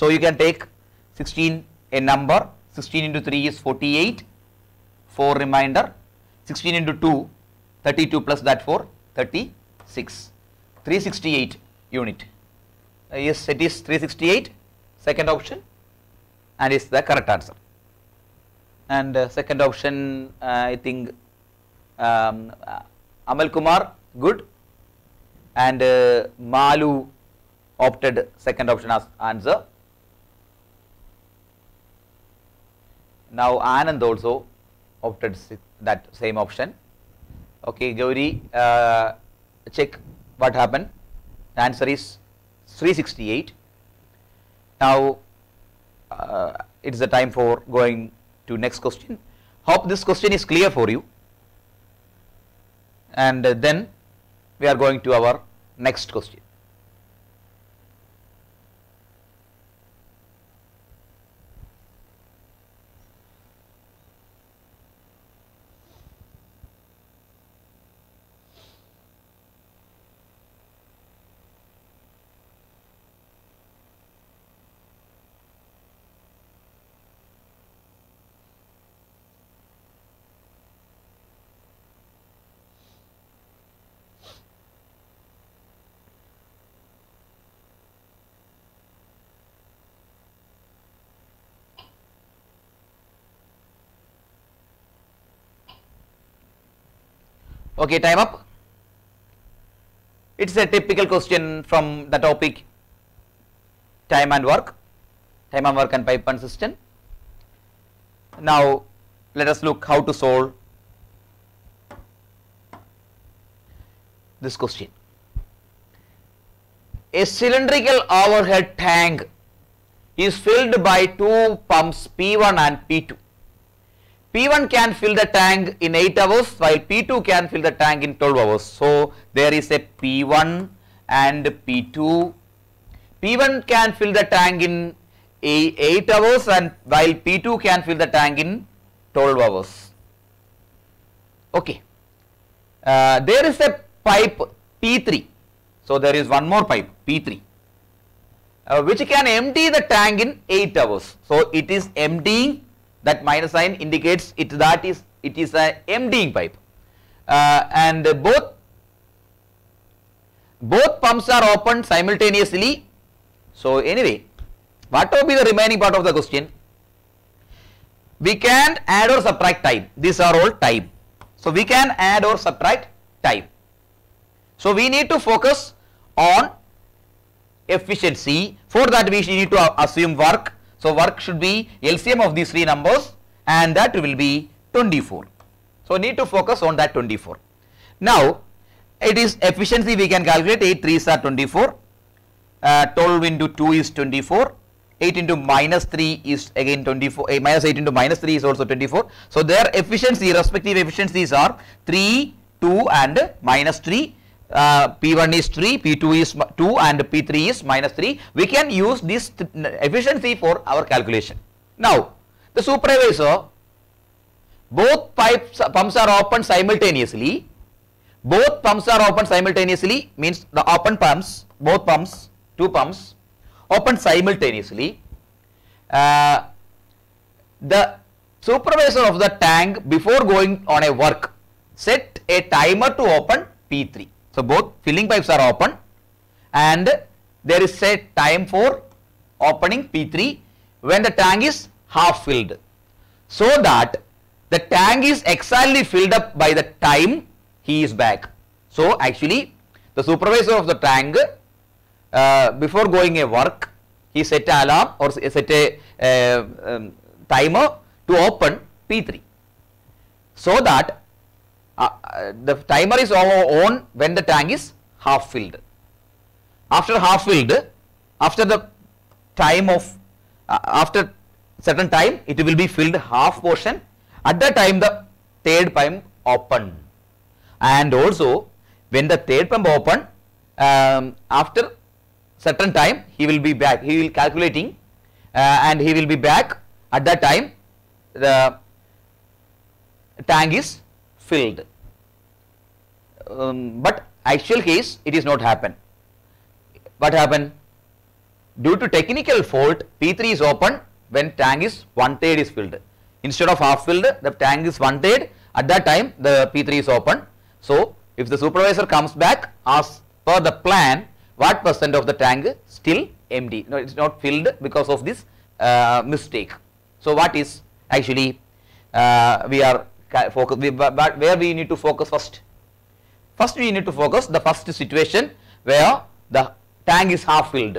So you can take sixteen, a number. sixteen into three is forty-eight. four remainder, sixteen into two, thirty-two plus that four, thirty-six, three hundred sixty-eight unit. Uh, yes, it is three hundred sixty-eight, second option, and is the correct answer. And uh, second option, uh, I think um, Amal Kumar, good. And uh, Malu opted second option as answer. Now Anand also opted that same option. Okay, Gauri, uh, check what happened. The answer is three sixty-eight. Now uh, it's the time for going to next question. Hope this question is clear for you. And uh, then we are going to our next question. Okay, time up. It's a typical question from the topic time and work, time and work and pipeline system. Now, let us look how to solve this question. A cylindrical overhead tank is filled by two pumps P one and P two. P one can fill the tank in eight hours while P two can fill the tank in twelve hours. So, there is a P one and P two. P one can fill the tank in eight hours and while P two can fill the tank in twelve hours. Okay. Uh, there is a pipe P three. So, there is one more pipe P three uh, which can empty the tank in eight hours. So, it is emptying. That minus sign indicates it that is it is an emptying pipe, uh, and both both pumps are open simultaneously. So anyway, what will be the remaining part of the question? We can add or subtract time. These are all time. So we can add or subtract time. So we need to focus on efficiency. For that we need to assume work. So, work should be L C M of these three numbers and that will be twenty-four. So, need to focus on that twenty-four. Now, it is efficiency we can calculate. Eight threes are twenty-four, uh, twelve into two is twenty-four, eight into minus three is again twenty-four, uh, minus eight into minus three is also twenty-four. So, their efficiency, respective efficiencies are three, two and minus three. Uh, P one is three, P two is two and P three is minus three. We can use this th efficiency for our calculation. Now, the supervisor, both pipes, pumps are open simultaneously. Both pumps are open simultaneously means the open pumps, both pumps, two pumps open simultaneously. Uh, the supervisor of the tank before going on a work set a timer to open P three. So, both filling pipes are open and there is a time for opening P three when the tank is half filled. So that the tank is exactly filled up by the time he is back. So, actually the supervisor of the tank uh, before going a work, he set an alarm or set a uh, um, timer to open P three. So that Uh, the timer is on when the tank is half filled. After half filled, after the time of uh, after certain time, it will be filled half portion. At that time, the third pump open, and also when the third pump open, um, after certain time, he will be back. He will calculating, uh, and he will be back. At that time, the tank is filled, um, but actual case it is not happen. What happened? Due to technical fault, P three is open when tank is one third is filled. Instead of half filled, the tank is one third. At that time, the P three is open. So, if the supervisor comes back as per the plan, what percent of the tank still empty? No, it's not filled because of this uh, mistake. So, what is actually uh, we are focus, we, but where we need to focus first? First we need to focus the first situation where the tank is half filled.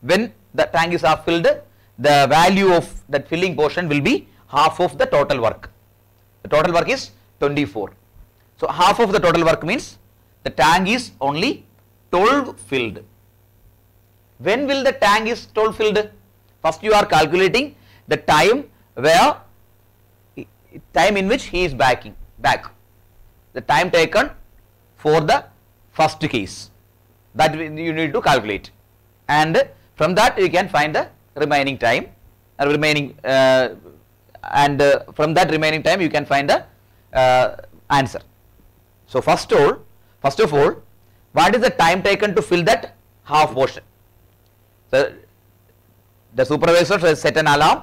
When the tank is half filled, the value of that filling portion will be half of the total work. The total work is twenty-four. So half of the total work means the tank is only twelve filled. When will the tank is twelve filled? First you are calculating the time where time in which he is backing back. The time taken for the first case, that you need to calculate, and from that you can find the remaining time uh, remaining uh, and uh, from that remaining time you can find the uh, answer. So first of all, first of all, what is the time taken to fill that half portion? So the supervisor has set an alarm,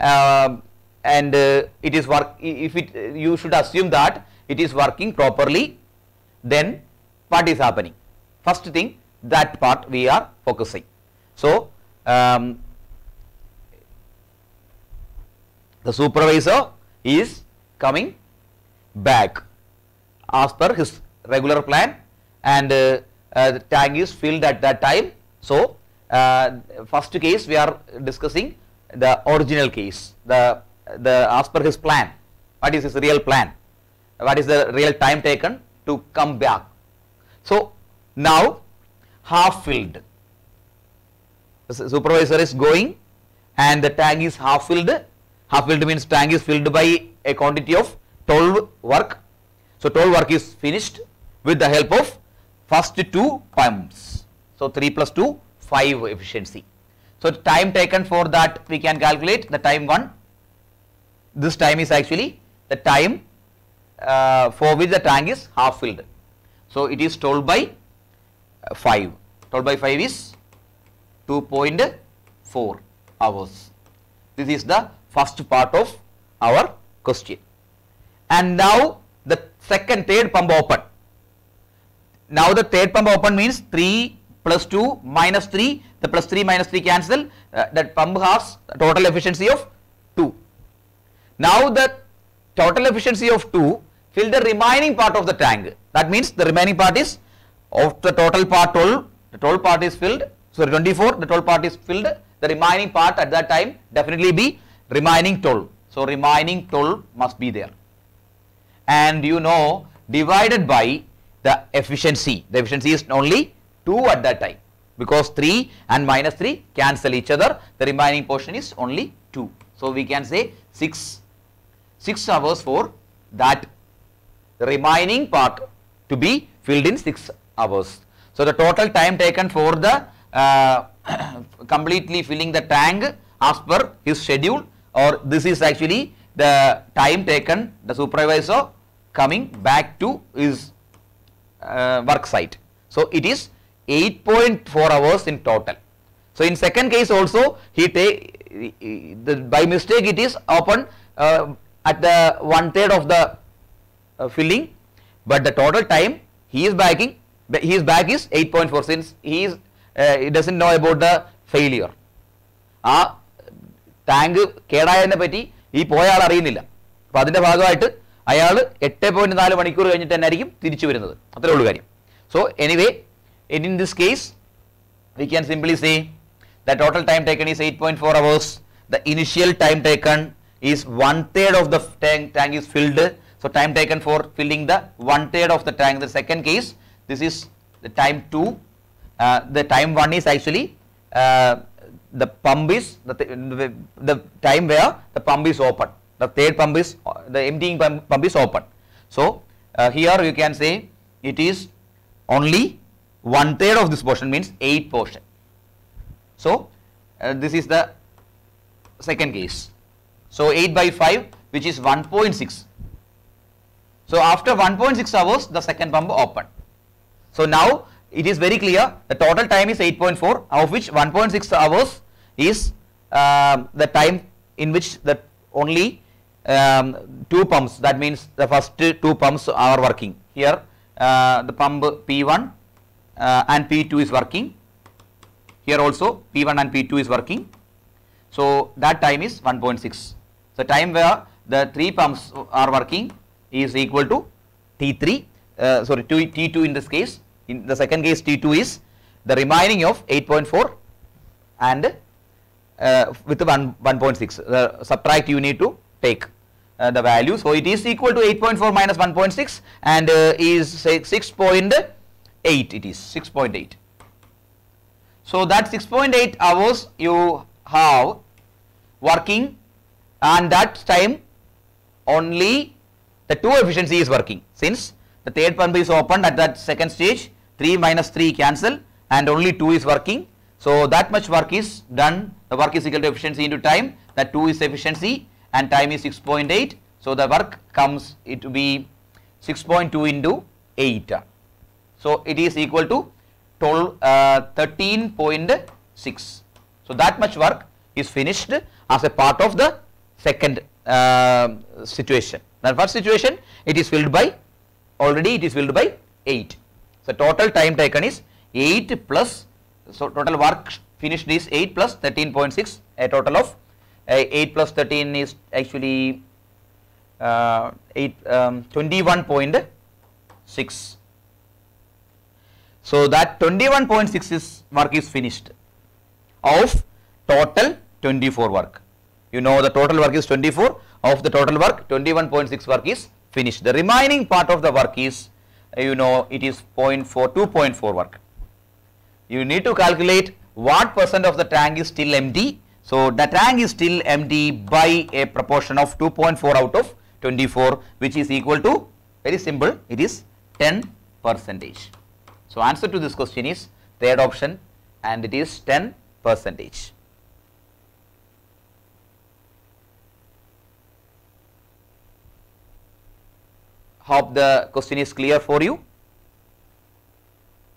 uh, and uh, it is work. If it, you should assume that it is working properly, then what is happening? First thing, that part we are focusing. So um, the supervisor is coming back as per his regular plan, and uh, uh, the tank is filled at that time. So uh, first case we are discussing the original case, the the as per his plan. What is his real plan? What is the real time taken to come back? So now half filled, the supervisor is going and the tank is half filled. Half filled means tank is filled by a quantity of twelve work. So twelve work is finished with the help of first two pumps. So three plus two, five efficiency. So the time taken for that we can calculate. The time one, this time is actually the time Uh, for which the tank is half filled. So it is told by uh, five. Told by five is two point four hours. This is the first part of our question. And now the second third pump open. Now the third pump open means three plus two minus three. The plus three minus three cancel. Uh, that pump has a total efficiency of two. Now the total efficiency of two fill the remaining part of the tank. That means the remaining part is of the total part twelve, the total part is filled, sorry twenty-four, the total part is filled, the remaining part at that time definitely be remaining twelve. So remaining twelve must be there. And you know, divided by the efficiency, the efficiency is only two at that time, because three and minus three cancel each other, the remaining portion is only two. So we can say six. six hours for that remaining part to be filled in six hours. So the total time taken for the uh, completely filling the tank as per his schedule, or this is actually the time taken the supervisor coming back to his uh, work site. So it is eight point four hours in total. So in second case also he take the, by mistake it is open uh, at the one third of the uh, filling, but the total time he is backing, his back is eight point four, since he is uh, he doesn't know about the failure. Ah, tank kedayenne patti ee poya aal ariyilla. Appo adinte bhagavayittu ayal eight point four manikkoor kanitte ennaayirikkum tirichu varunathu. Athre ullu karyam. So anyway, in this case we can simply say the total time taken is eight point four hours. The initial time taken is one third of the tank tank is filled. So time taken for filling the one third of the tank, the second case, this is the time two. Uh, the time one is actually uh, the pump is the, the, the time where the pump is open. The third pump is the emptying pump, pump is open. So uh, here you can say it is only one third of this portion, means eight portion. So uh, this is the second case. So eight by five, which is one point six. So after one point six hours, the second pump opened. So now it is very clear, the total time is eight point four, of which one point six hours is uh, the time in which the only um, two pumps, that means the first two pumps are working. Here uh, the pump P one uh, and P two is working. Here also P one and P two is working. So that time is one point six. The time where the three pumps are working is equal to T three. uh, sorry T two in this case, in the second case T two is the remaining of eight point four and uh, with one point six, uh, subtract you need to take uh, the value. So it is equal to eight point four minus one point six and uh, is say six point eight, it is six point eight. So that six point eight hours you have working, and that time only the two efficiency is working, since the third pump is opened at that second stage, three minus three cancel and only two is working. So that much work is done, the work is equal to efficiency into time, that two is efficiency and time is six point eight. So the work comes, it to be six point two into eight. So it is equal to thirteen point six. So that much work is finished as a part of the second uh, situation. Now first situation, it is filled by, already it is filled by eight. So total time taken is eight plus, so total work finished is eight plus thirteen point six, a total of uh, eight plus thirteen is actually uh, twenty-one point six. So that twenty-one point six is work is finished of total twenty-four work. You know the total work is twenty-four, of the total work twenty-one point six work is finished. The remaining part of the work is, you know, it is zero point four, two point four work. You need to calculate what percent of the tank is still empty. So the tank is still empty by a proportion of two point four out of twenty-four, which is equal to, very simple, it is ten percentage. So answer to this question is third option, and it is ten percentage. Hope the question is clear for you.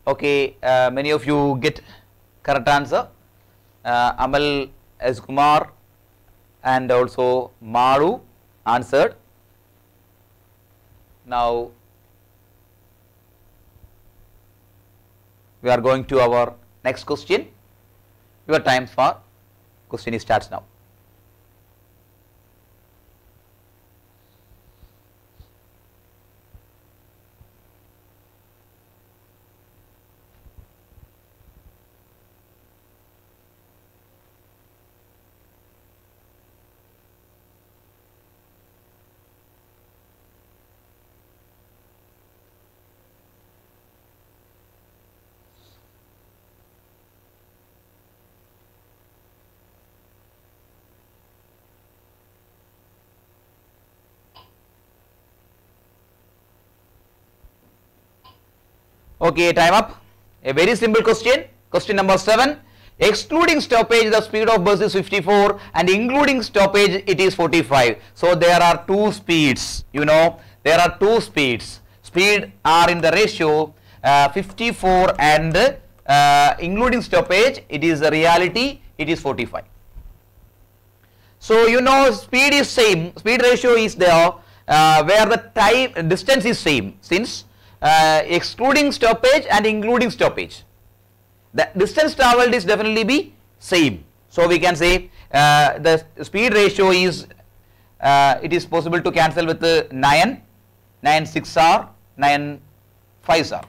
Okay, uh, many of you get correct answer. Uh, Amal Kumar and also Malu answered. Now we are going to our next question. Your time for question starts now. Okay, time up. A very simple question. Question number seven. Excluding stoppage, the speed of bus is fifty-four, and including stoppage, it is forty-five. So there are two speeds. You know, there are two speeds. Speed are in the ratio uh, fifty-four, and uh, including stoppage, it is the reality, it is forty-five. So you know, speed is same. Speed ratio is there uh, where the time distance is same, since Uh, excluding stoppage and including stoppage, the distance traveled is definitely be same. So we can say uh, the speed ratio is, uh, it is possible to cancel with uh, nine, nine six R, nine five R.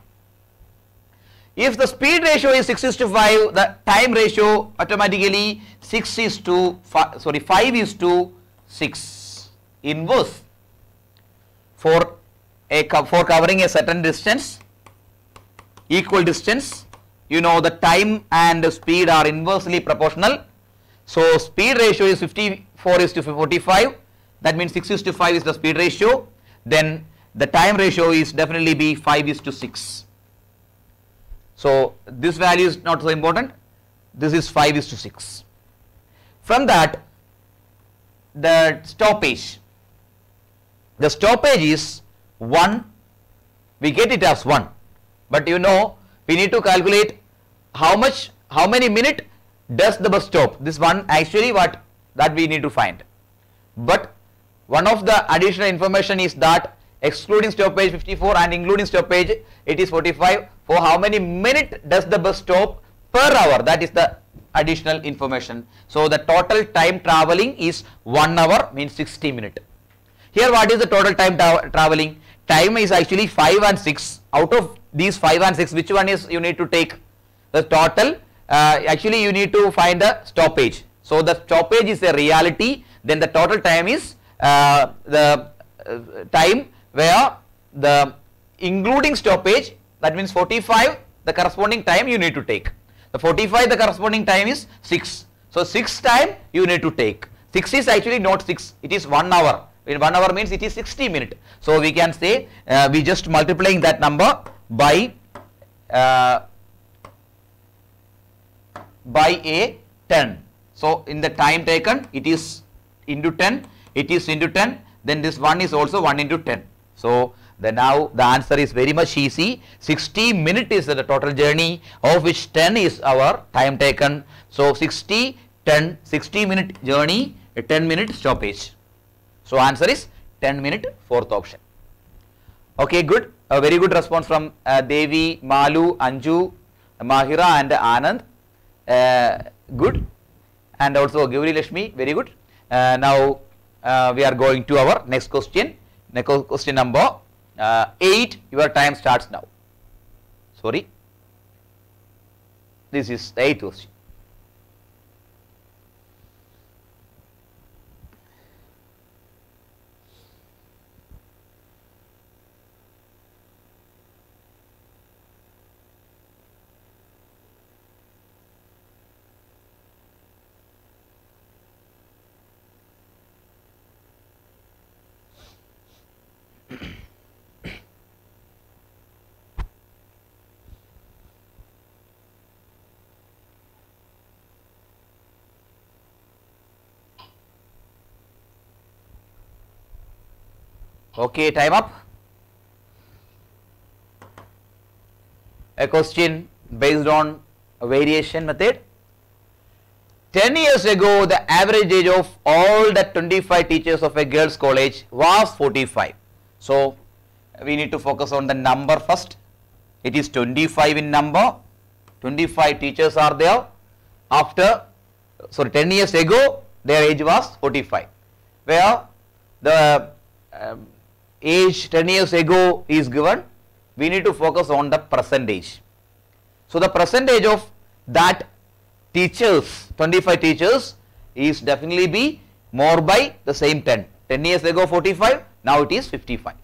If the speed ratio is six is to five, the time ratio automatically six is to five, sorry five is to six inverse. For A co for covering a certain distance, equal distance, you know the time and the speed are inversely proportional. So speed ratio is fifty-four is to forty-five, that means six is to five is the speed ratio. Then the time ratio is definitely be five is to six. So this value is not so important, this is five is to six. From that, the stoppage, the stoppage is one, we get it as one, but you know we need to calculate how much, how many minute does the bus stop. This one actually what that we need to find, but one of the additional information is that excluding stoppage fifty-four and including stoppage it is forty-five. For how many minute does the bus stop per hour, that is the additional information. So the total time traveling is one hour, means sixty minutes. Here what is the total time tra traveling? time is actually five and six. Out of these five and six, which one is you need to take the total? Uh, actually you need to find the stoppage. So the stoppage is a reality, then the total time is uh, the uh, time where the including stoppage, that means forty-five, the corresponding time you need to take. The forty-five, the corresponding time is six. So six time you need to take. Six is actually not six, it is one hour. In one hour means it is sixty minutes. So we can say uh, we just multiplying that number by uh, by a ten. So in the time taken, it is into ten, it is into ten, then this one is also one into ten. So the now the answer is very much easy. Sixty minutes is the total journey, of which ten is our time taken. So sixty ten sixty minute journey, a ten minute stoppage. So answer is ten minute, fourth option. Okay, good. A very good response from uh, Devi, Malu, Anju, Mahira and Anand. Uh, good. And also Gauri Lakshmi, very good. Uh, now uh, we are going to our next question. Next question number uh, eight. Your time starts now. Sorry. This is the eighth question. Okay, time up. A question based on a variation method. ten years ago, the average age of all the twenty-five teachers of a girls' college was forty-five. So we need to focus on the number first. It is twenty-five in number. twenty-five teachers are there. After, sorry, ten years ago, their age was forty-five. Where the um, age ten years ago is given, we need to focus on the percentage. So the percentage of that teachers, twenty-five teachers, is definitely be more by the same ten. ten years ago forty-five, now it is fifty-five.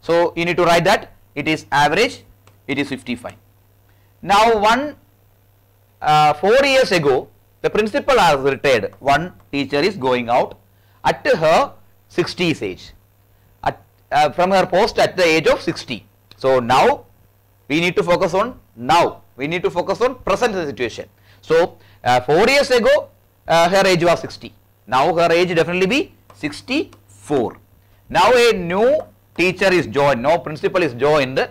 So you need to write that it is average, it is fifty-five. Now one uh, four years ago, the principal has retired. One teacher is going out at her sixties age. Uh, from her post at the age of sixty. So now we need to focus on now. We need to focus on present situation. So uh, four years ago uh, her age was sixty. Now her age definitely be sixty-four. Now a new teacher is joined. No principal is joined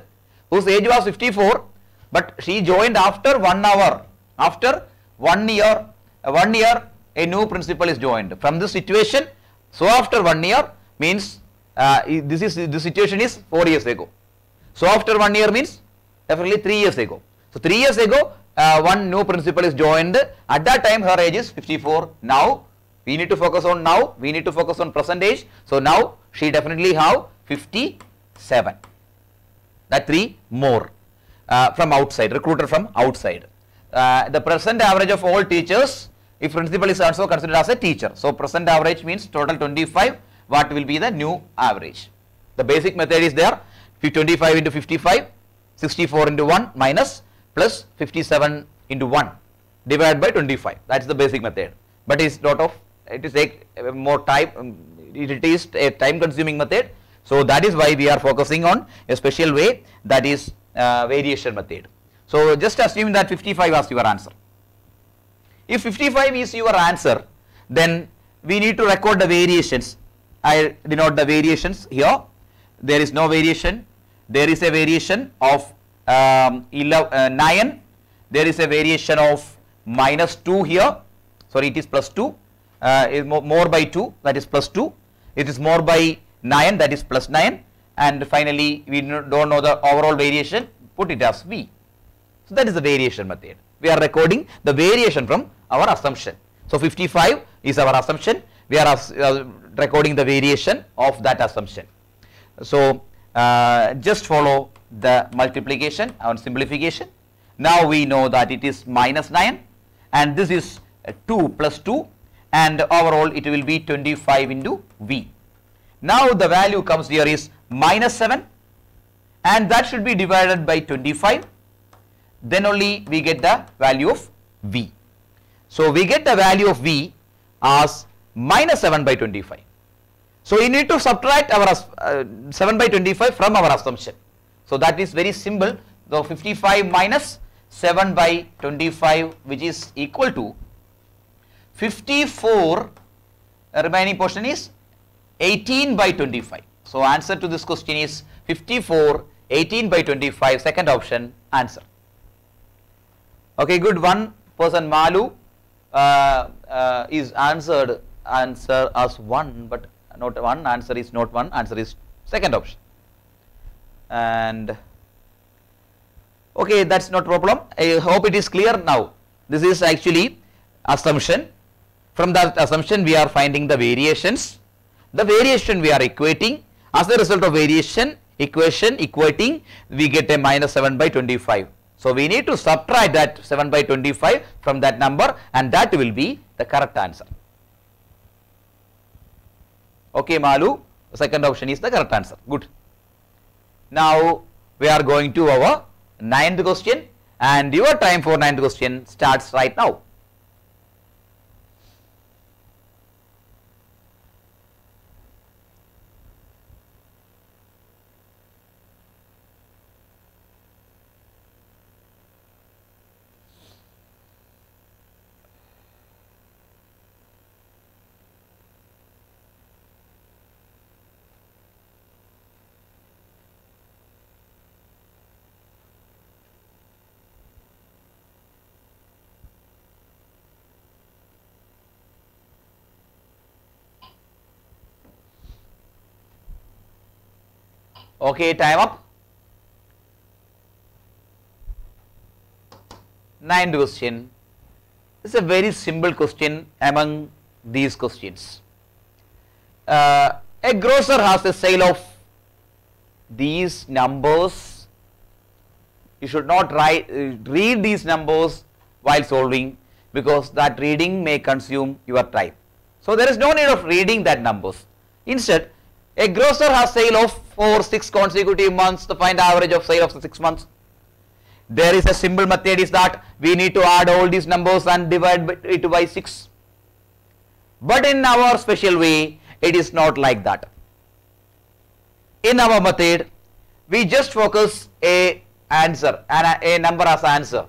whose age was fifty-four, but she joined after one hour. After one year, uh, one year a new principal is joined from this situation. So after one year means. Uh, this is the situation is four years ago. So after one year means definitely three years ago. So three years ago, uh, one new principal is joined. At that time, her age is fifty-four. Now we need to focus on now. We need to focus on present age. So now she definitely have fifty-seven. That three more uh, from outside, recruiter from outside. Uh, the present average of all teachers, if principal is also considered as a teacher. So present average means total twenty-five. What will be the new average? The basic method is there, twenty-five into fifty-five, sixty-four into one minus plus fifty-seven into one divided by twenty-five. That is the basic method. But it's lot of, it is take more time, it is a time consuming method. So that is why we are focusing on a special way, that is uh, variation method. So just assume that fifty-five was your answer. If fifty-five is your answer, then we need to record the variations. I denote the variations here. There is no variation. There is a variation of um, nine. There is a variation of minus two here. Sorry, it is plus two. Uh, is more, more by two, that is plus two. It is more by nine, that is plus nine. And finally, we don't know the overall variation. Put it as V. So that is the variation method. We are recording the variation from our assumption. So fifty-five is our assumption. We are as, uh, recording the variation of that assumption. So uh, just follow the multiplication and simplification. Now we know that it is minus nine and this is two plus two and overall it will be twenty-five into V. Now the value comes here is minus seven and that should be divided by twenty-five, then only we get the value of V. So we get the value of V as minus seven by twenty-five. So we need to subtract our uh, seven by twenty-five from our assumption. So that is very simple. So fifty-five minus seven by twenty-five, which is equal to fifty-four, uh, remaining portion is eighteen by twenty-five. So answer to this question is fifty-four, eighteen by twenty-five, second option answer. Okay, good. One person, Malu, uh, uh, is answered answer as one, but not one, answer is not one, answer is second option. And okay, that's not problem. I hope it is clear now. This is actually assumption. From that assumption, we are finding the variations. The variation we are equating. As a result of variation, equation, equating, we get a minus seven by twenty-five. So we need to subtract that seven by twenty-five from that number, and that will be the correct answer. Okay, Malu, second option is the correct answer. Good. Now we are going to our ninth question, and your time for ninth question starts right now. Okay, time up. Ninth question. It's a very simple question among these questions. Uh, a grocer has a sale of these numbers. You should not write, uh, read these numbers while solving, because that reading may consume your time. So there is no need of reading that numbers. Instead, a grocer has sale of for six consecutive months to find average of sale of six months. There is a simple method is that we need to add all these numbers and divide it by six. But in our special way, it is not like that. In our method, we just focus a answer and a number as answer.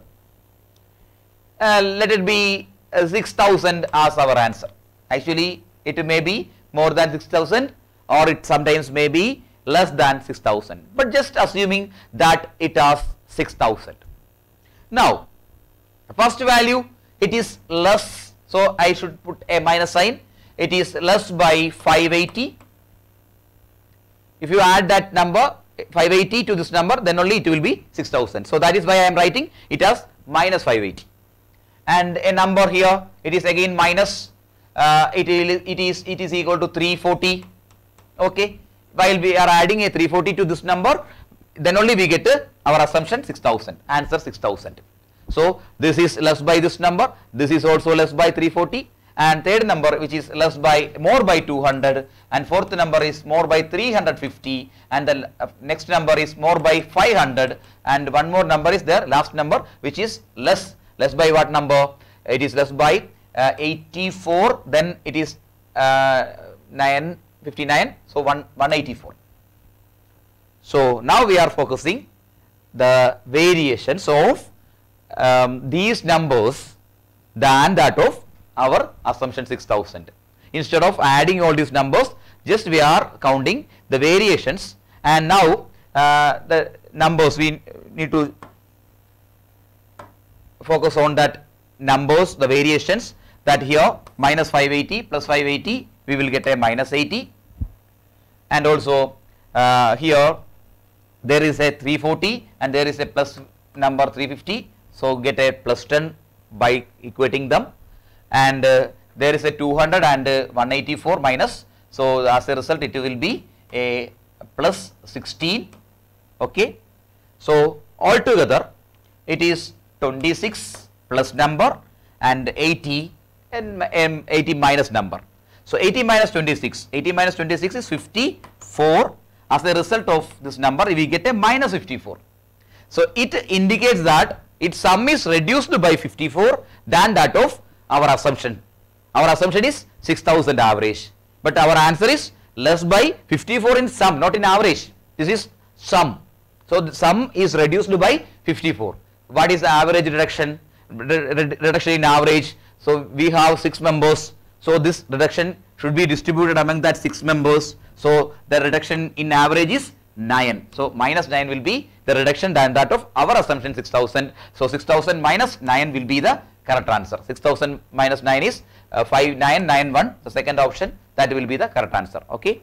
Uh, let it be uh, six thousand as our answer. Actually, it may be more than six thousand. Or it sometimes may be less than six thousand, but just assuming that it has six thousand. Now, first value, it is less, so I should put a minus sign. It is less by five eighty. If you add that number five eighty to this number, then only it will be six thousand. So that is why I am writing it as minus five eighty. And a number here, it is again minus. Uh, it is it is it is equal to three forty. Okay, while we are adding a three forty to this number, then only we get uh, our assumption six thousand, answer six thousand. So this is less by this number, this is also less by three forty, and third number which is less by more by two hundred, and fourth number is more by three hundred fifty, and the uh, next number is more by five hundred, and one more number is there, last number, which is less. Less by what number? It is less by uh, eighty-four, then it is uh, nine fifty-nine, so one, one eighty-four. So now we are focusing the variations of um, these numbers than that of our assumption six thousand. Instead of adding all these numbers, just we are counting the variations, and now uh, the numbers we need to focus on that numbers, the variations, that here minus five eighty plus five eighty, we will get a minus eighty, and also uh, here there is a three forty and there is a plus number three fifty, so get a plus ten by equating them, and uh, there is a two hundred and uh, one eighty-four minus, so as a result it will be a plus sixteen. Okay, so altogether it is twenty-six plus number and eighty and um, eighty minus number. So eighty minus twenty-six, eighty minus twenty-six is fifty-four. As a result of this number, we get a minus fifty-four. So it indicates that its sum is reduced by fifty-four than that of our assumption. Our assumption is six thousand average, but our answer is less by fifty-four in sum, not in average. This is sum. So the sum is reduced by fifty-four. What is the average reduction? Reduction in average. So we have six members. So this reduction should be distributed among that six members. So the reduction in average is nine. So minus nine will be the reduction than that of our assumption six thousand. So six thousand minus nine will be the correct answer. six thousand minus nine is uh, five nine nine one. The second option, that will be the correct answer. Okay.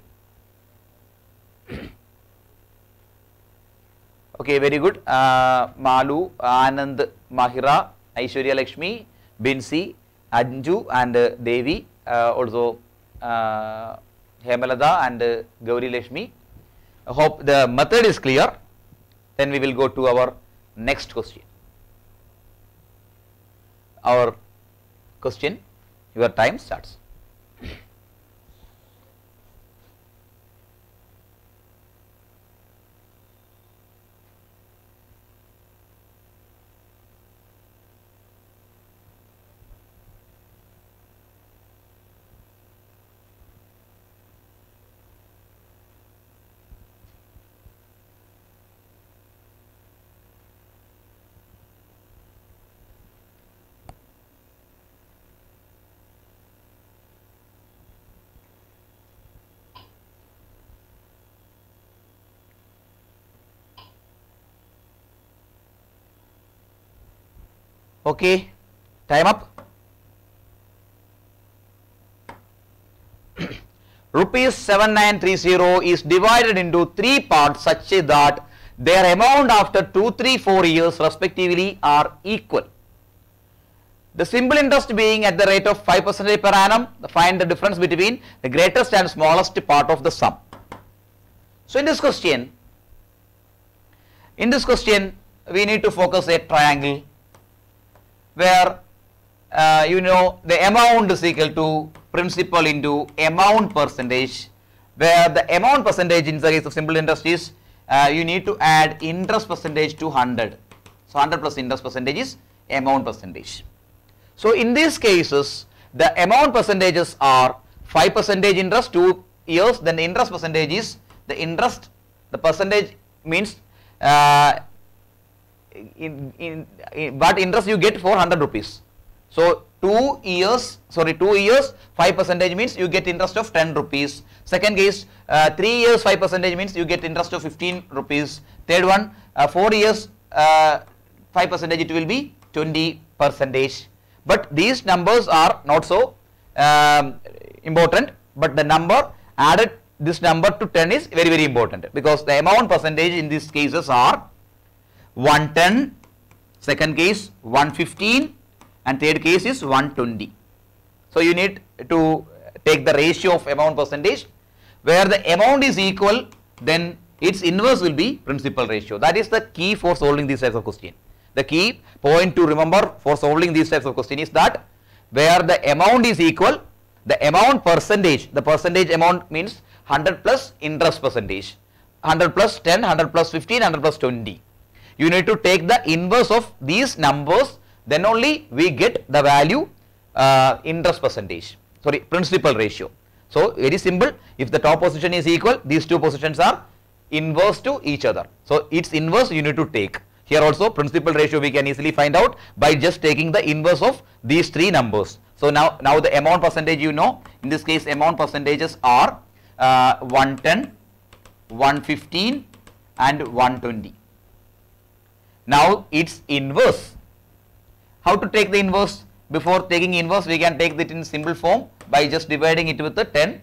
Okay, very good. Uh, Malu, Anand, Mahira, Aishwarya Lakshmi, Binsey, Anju and uh, Devi, uh, also uh, Hemalatha and uh, Gauri Lakshmi. I hope the method is clear. Then we will go to our next question. Our question, your time starts. Okay, time up. Rupees seven nine three zero is divided into three parts such that their amount after two, three, four years respectively are equal. The simple interest being at the rate of five percent per annum, find the difference between the greatest and smallest part of the sum. So in this question, in this question we need to focus a triangle where uh, you know the amount is equal to principal into amount percentage, where the amount percentage in the case of simple interest is uh, you need to add interest percentage to one hundred. So one hundred plus interest percentage is amount percentage. So in these cases the amount percentages are five percent interest two years, then the interest percentage is the interest, the percentage means uh, In, in, in what interest you get for one hundred rupees. So two years, sorry, two years five percentage means you get interest of ten rupees. Second case, uh, three years five percentage means you get interest of fifteen rupees. Third one, uh, four years uh, five percentage, it will be twenty percentage. But these numbers are not so um, important. But the number added, this number to ten is very very important, because the amount percentage in these cases are one ten, second case one fifteen, and third case is one twenty. So you need to take the ratio of amount percentage. Where the amount is equal, then its inverse will be principal ratio. That is the key for solving these types of question. The key point to remember for solving these types of question is that where the amount is equal, the amount percentage, the percentage amount means one hundred plus interest percentage, one hundred plus ten, one hundred plus fifteen, one hundred plus twenty. You need to take the inverse of these numbers, then only we get the value uh, interest percentage, sorry, principal ratio. So very simple, if the top position is equal, these two positions are inverse to each other. So its inverse you need to take. Here also principal ratio we can easily find out by just taking the inverse of these three numbers. So now, now the amount percentage you know, in this case amount percentages are uh, one ten, one fifteen and one twenty. Now its inverse, how to take the inverse? Before taking inverse we can take it in simple form by just dividing it with the ten,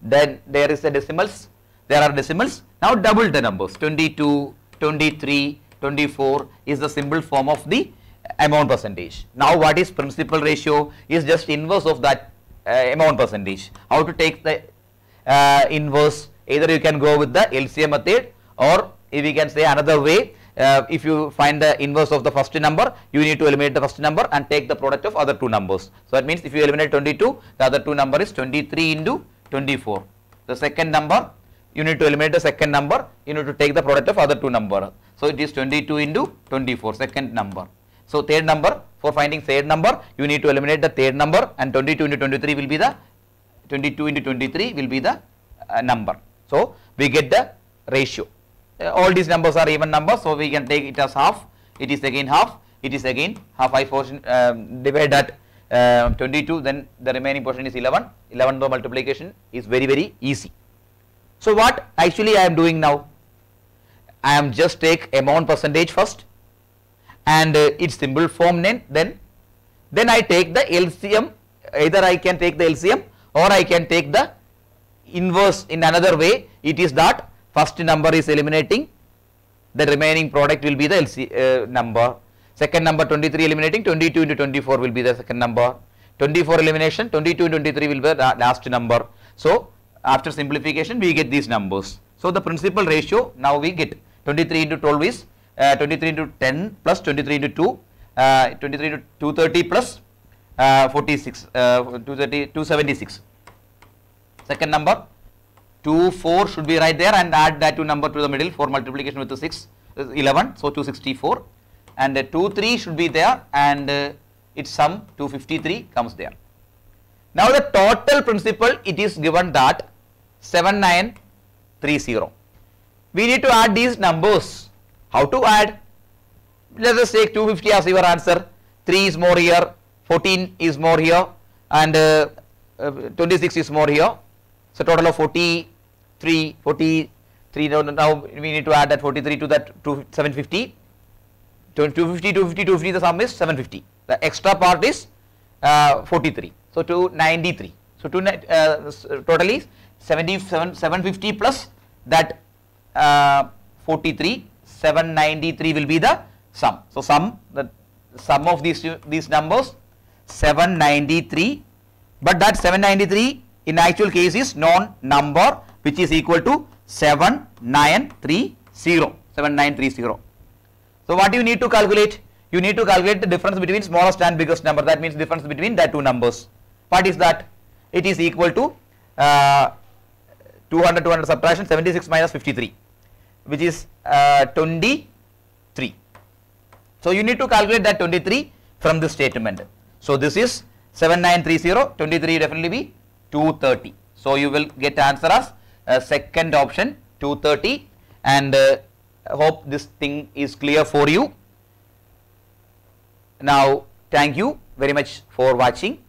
then there is a decimals, there are decimals, now double the numbers, twenty-two, twenty-three, twenty-four is the simple form of the amount percentage. Now what is principal ratio? Is just inverse of that uh, amount percentage. How to take the uh, inverse? Either you can go with the L C M method, or if we can say another way, uh, if you find the inverse of the first number, you need to eliminate the first number and take the product of other two numbers. So that means if you eliminate twenty-two, the other two number is twenty-three into twenty-four. The second number, you need to eliminate the second number, you need to take the product of other two number. So it is twenty-two into twenty-four, second number. So third number, for finding third number, you need to eliminate the third number, and twenty-two into twenty-three will be the twenty-two into twenty-three will be the uh, number. So we get the ratio. Uh, all these numbers are even numbers, so we can take it as half. It is again half. It is again half. I portion um, divide that uh, twenty-two. Then the remaining portion is eleven. eleven by multiplication is very very easy. So what actually I am doing now? I am just take amount percentage first, and uh, its simple form then then then I take the L C M. Either I can take the L C M, or I can take the inverse in another way. It is that first number is eliminating, the remaining product will be the L C, uh, number. Second number twenty-three eliminating, twenty-two into twenty-four will be the second number. twenty-four elimination, twenty-two into twenty-three will be the last number. So after simplification we get these numbers. So the principal ratio now we get twenty-three into twelve is uh, twenty-three into ten plus twenty-three into two, uh, twenty-three into two hundred thirty plus uh, forty-six, uh, two hundred thirty, two hundred seventy-six. Second number two four should be right there, and add that two number to the middle for multiplication with the six is eleven, so two hundred sixty-four, and uh, two three should be there, and uh, its sum two hundred fifty-three comes there. Now the total principal, it is given that seven nine three zero. We need to add these numbers. How to add? Let us take two hundred fifty as your answer. three is more here, fourteen is more here, and uh, uh, twenty-six is more here. So total of forty-three, forty-three, now, now we need to add that forty-three to that seven hundred fifty, two hundred fifty, two hundred fifty, two hundred fifty, the sum is seven hundred fifty, the extra part is uh, forty-three, so two hundred ninety-three, so two, uh, totally seventy-seven, seven hundred fifty plus that uh, forty-three, seven hundred ninety-three will be the sum. So sum, the sum of these, these numbers seven hundred ninety-three, but that seven hundred ninety-three in actual case is non-number, which is equal to seven nine three zero, seven nine three zero. So what do you need to calculate? You need to calculate the difference between smallest and biggest number. That means difference between the two numbers. What is that? It is equal to uh, two hundred, two hundred subtraction, seventy-six minus fifty-three, which is uh, twenty-three. So you need to calculate that twenty-three from this statement. So this is seven nine three zero, twenty-three definitely be two hundred thirty. So you will get answer as uh, second option two hundred thirty, and uh, hope this thing is clear for you. Now thank you very much for watching.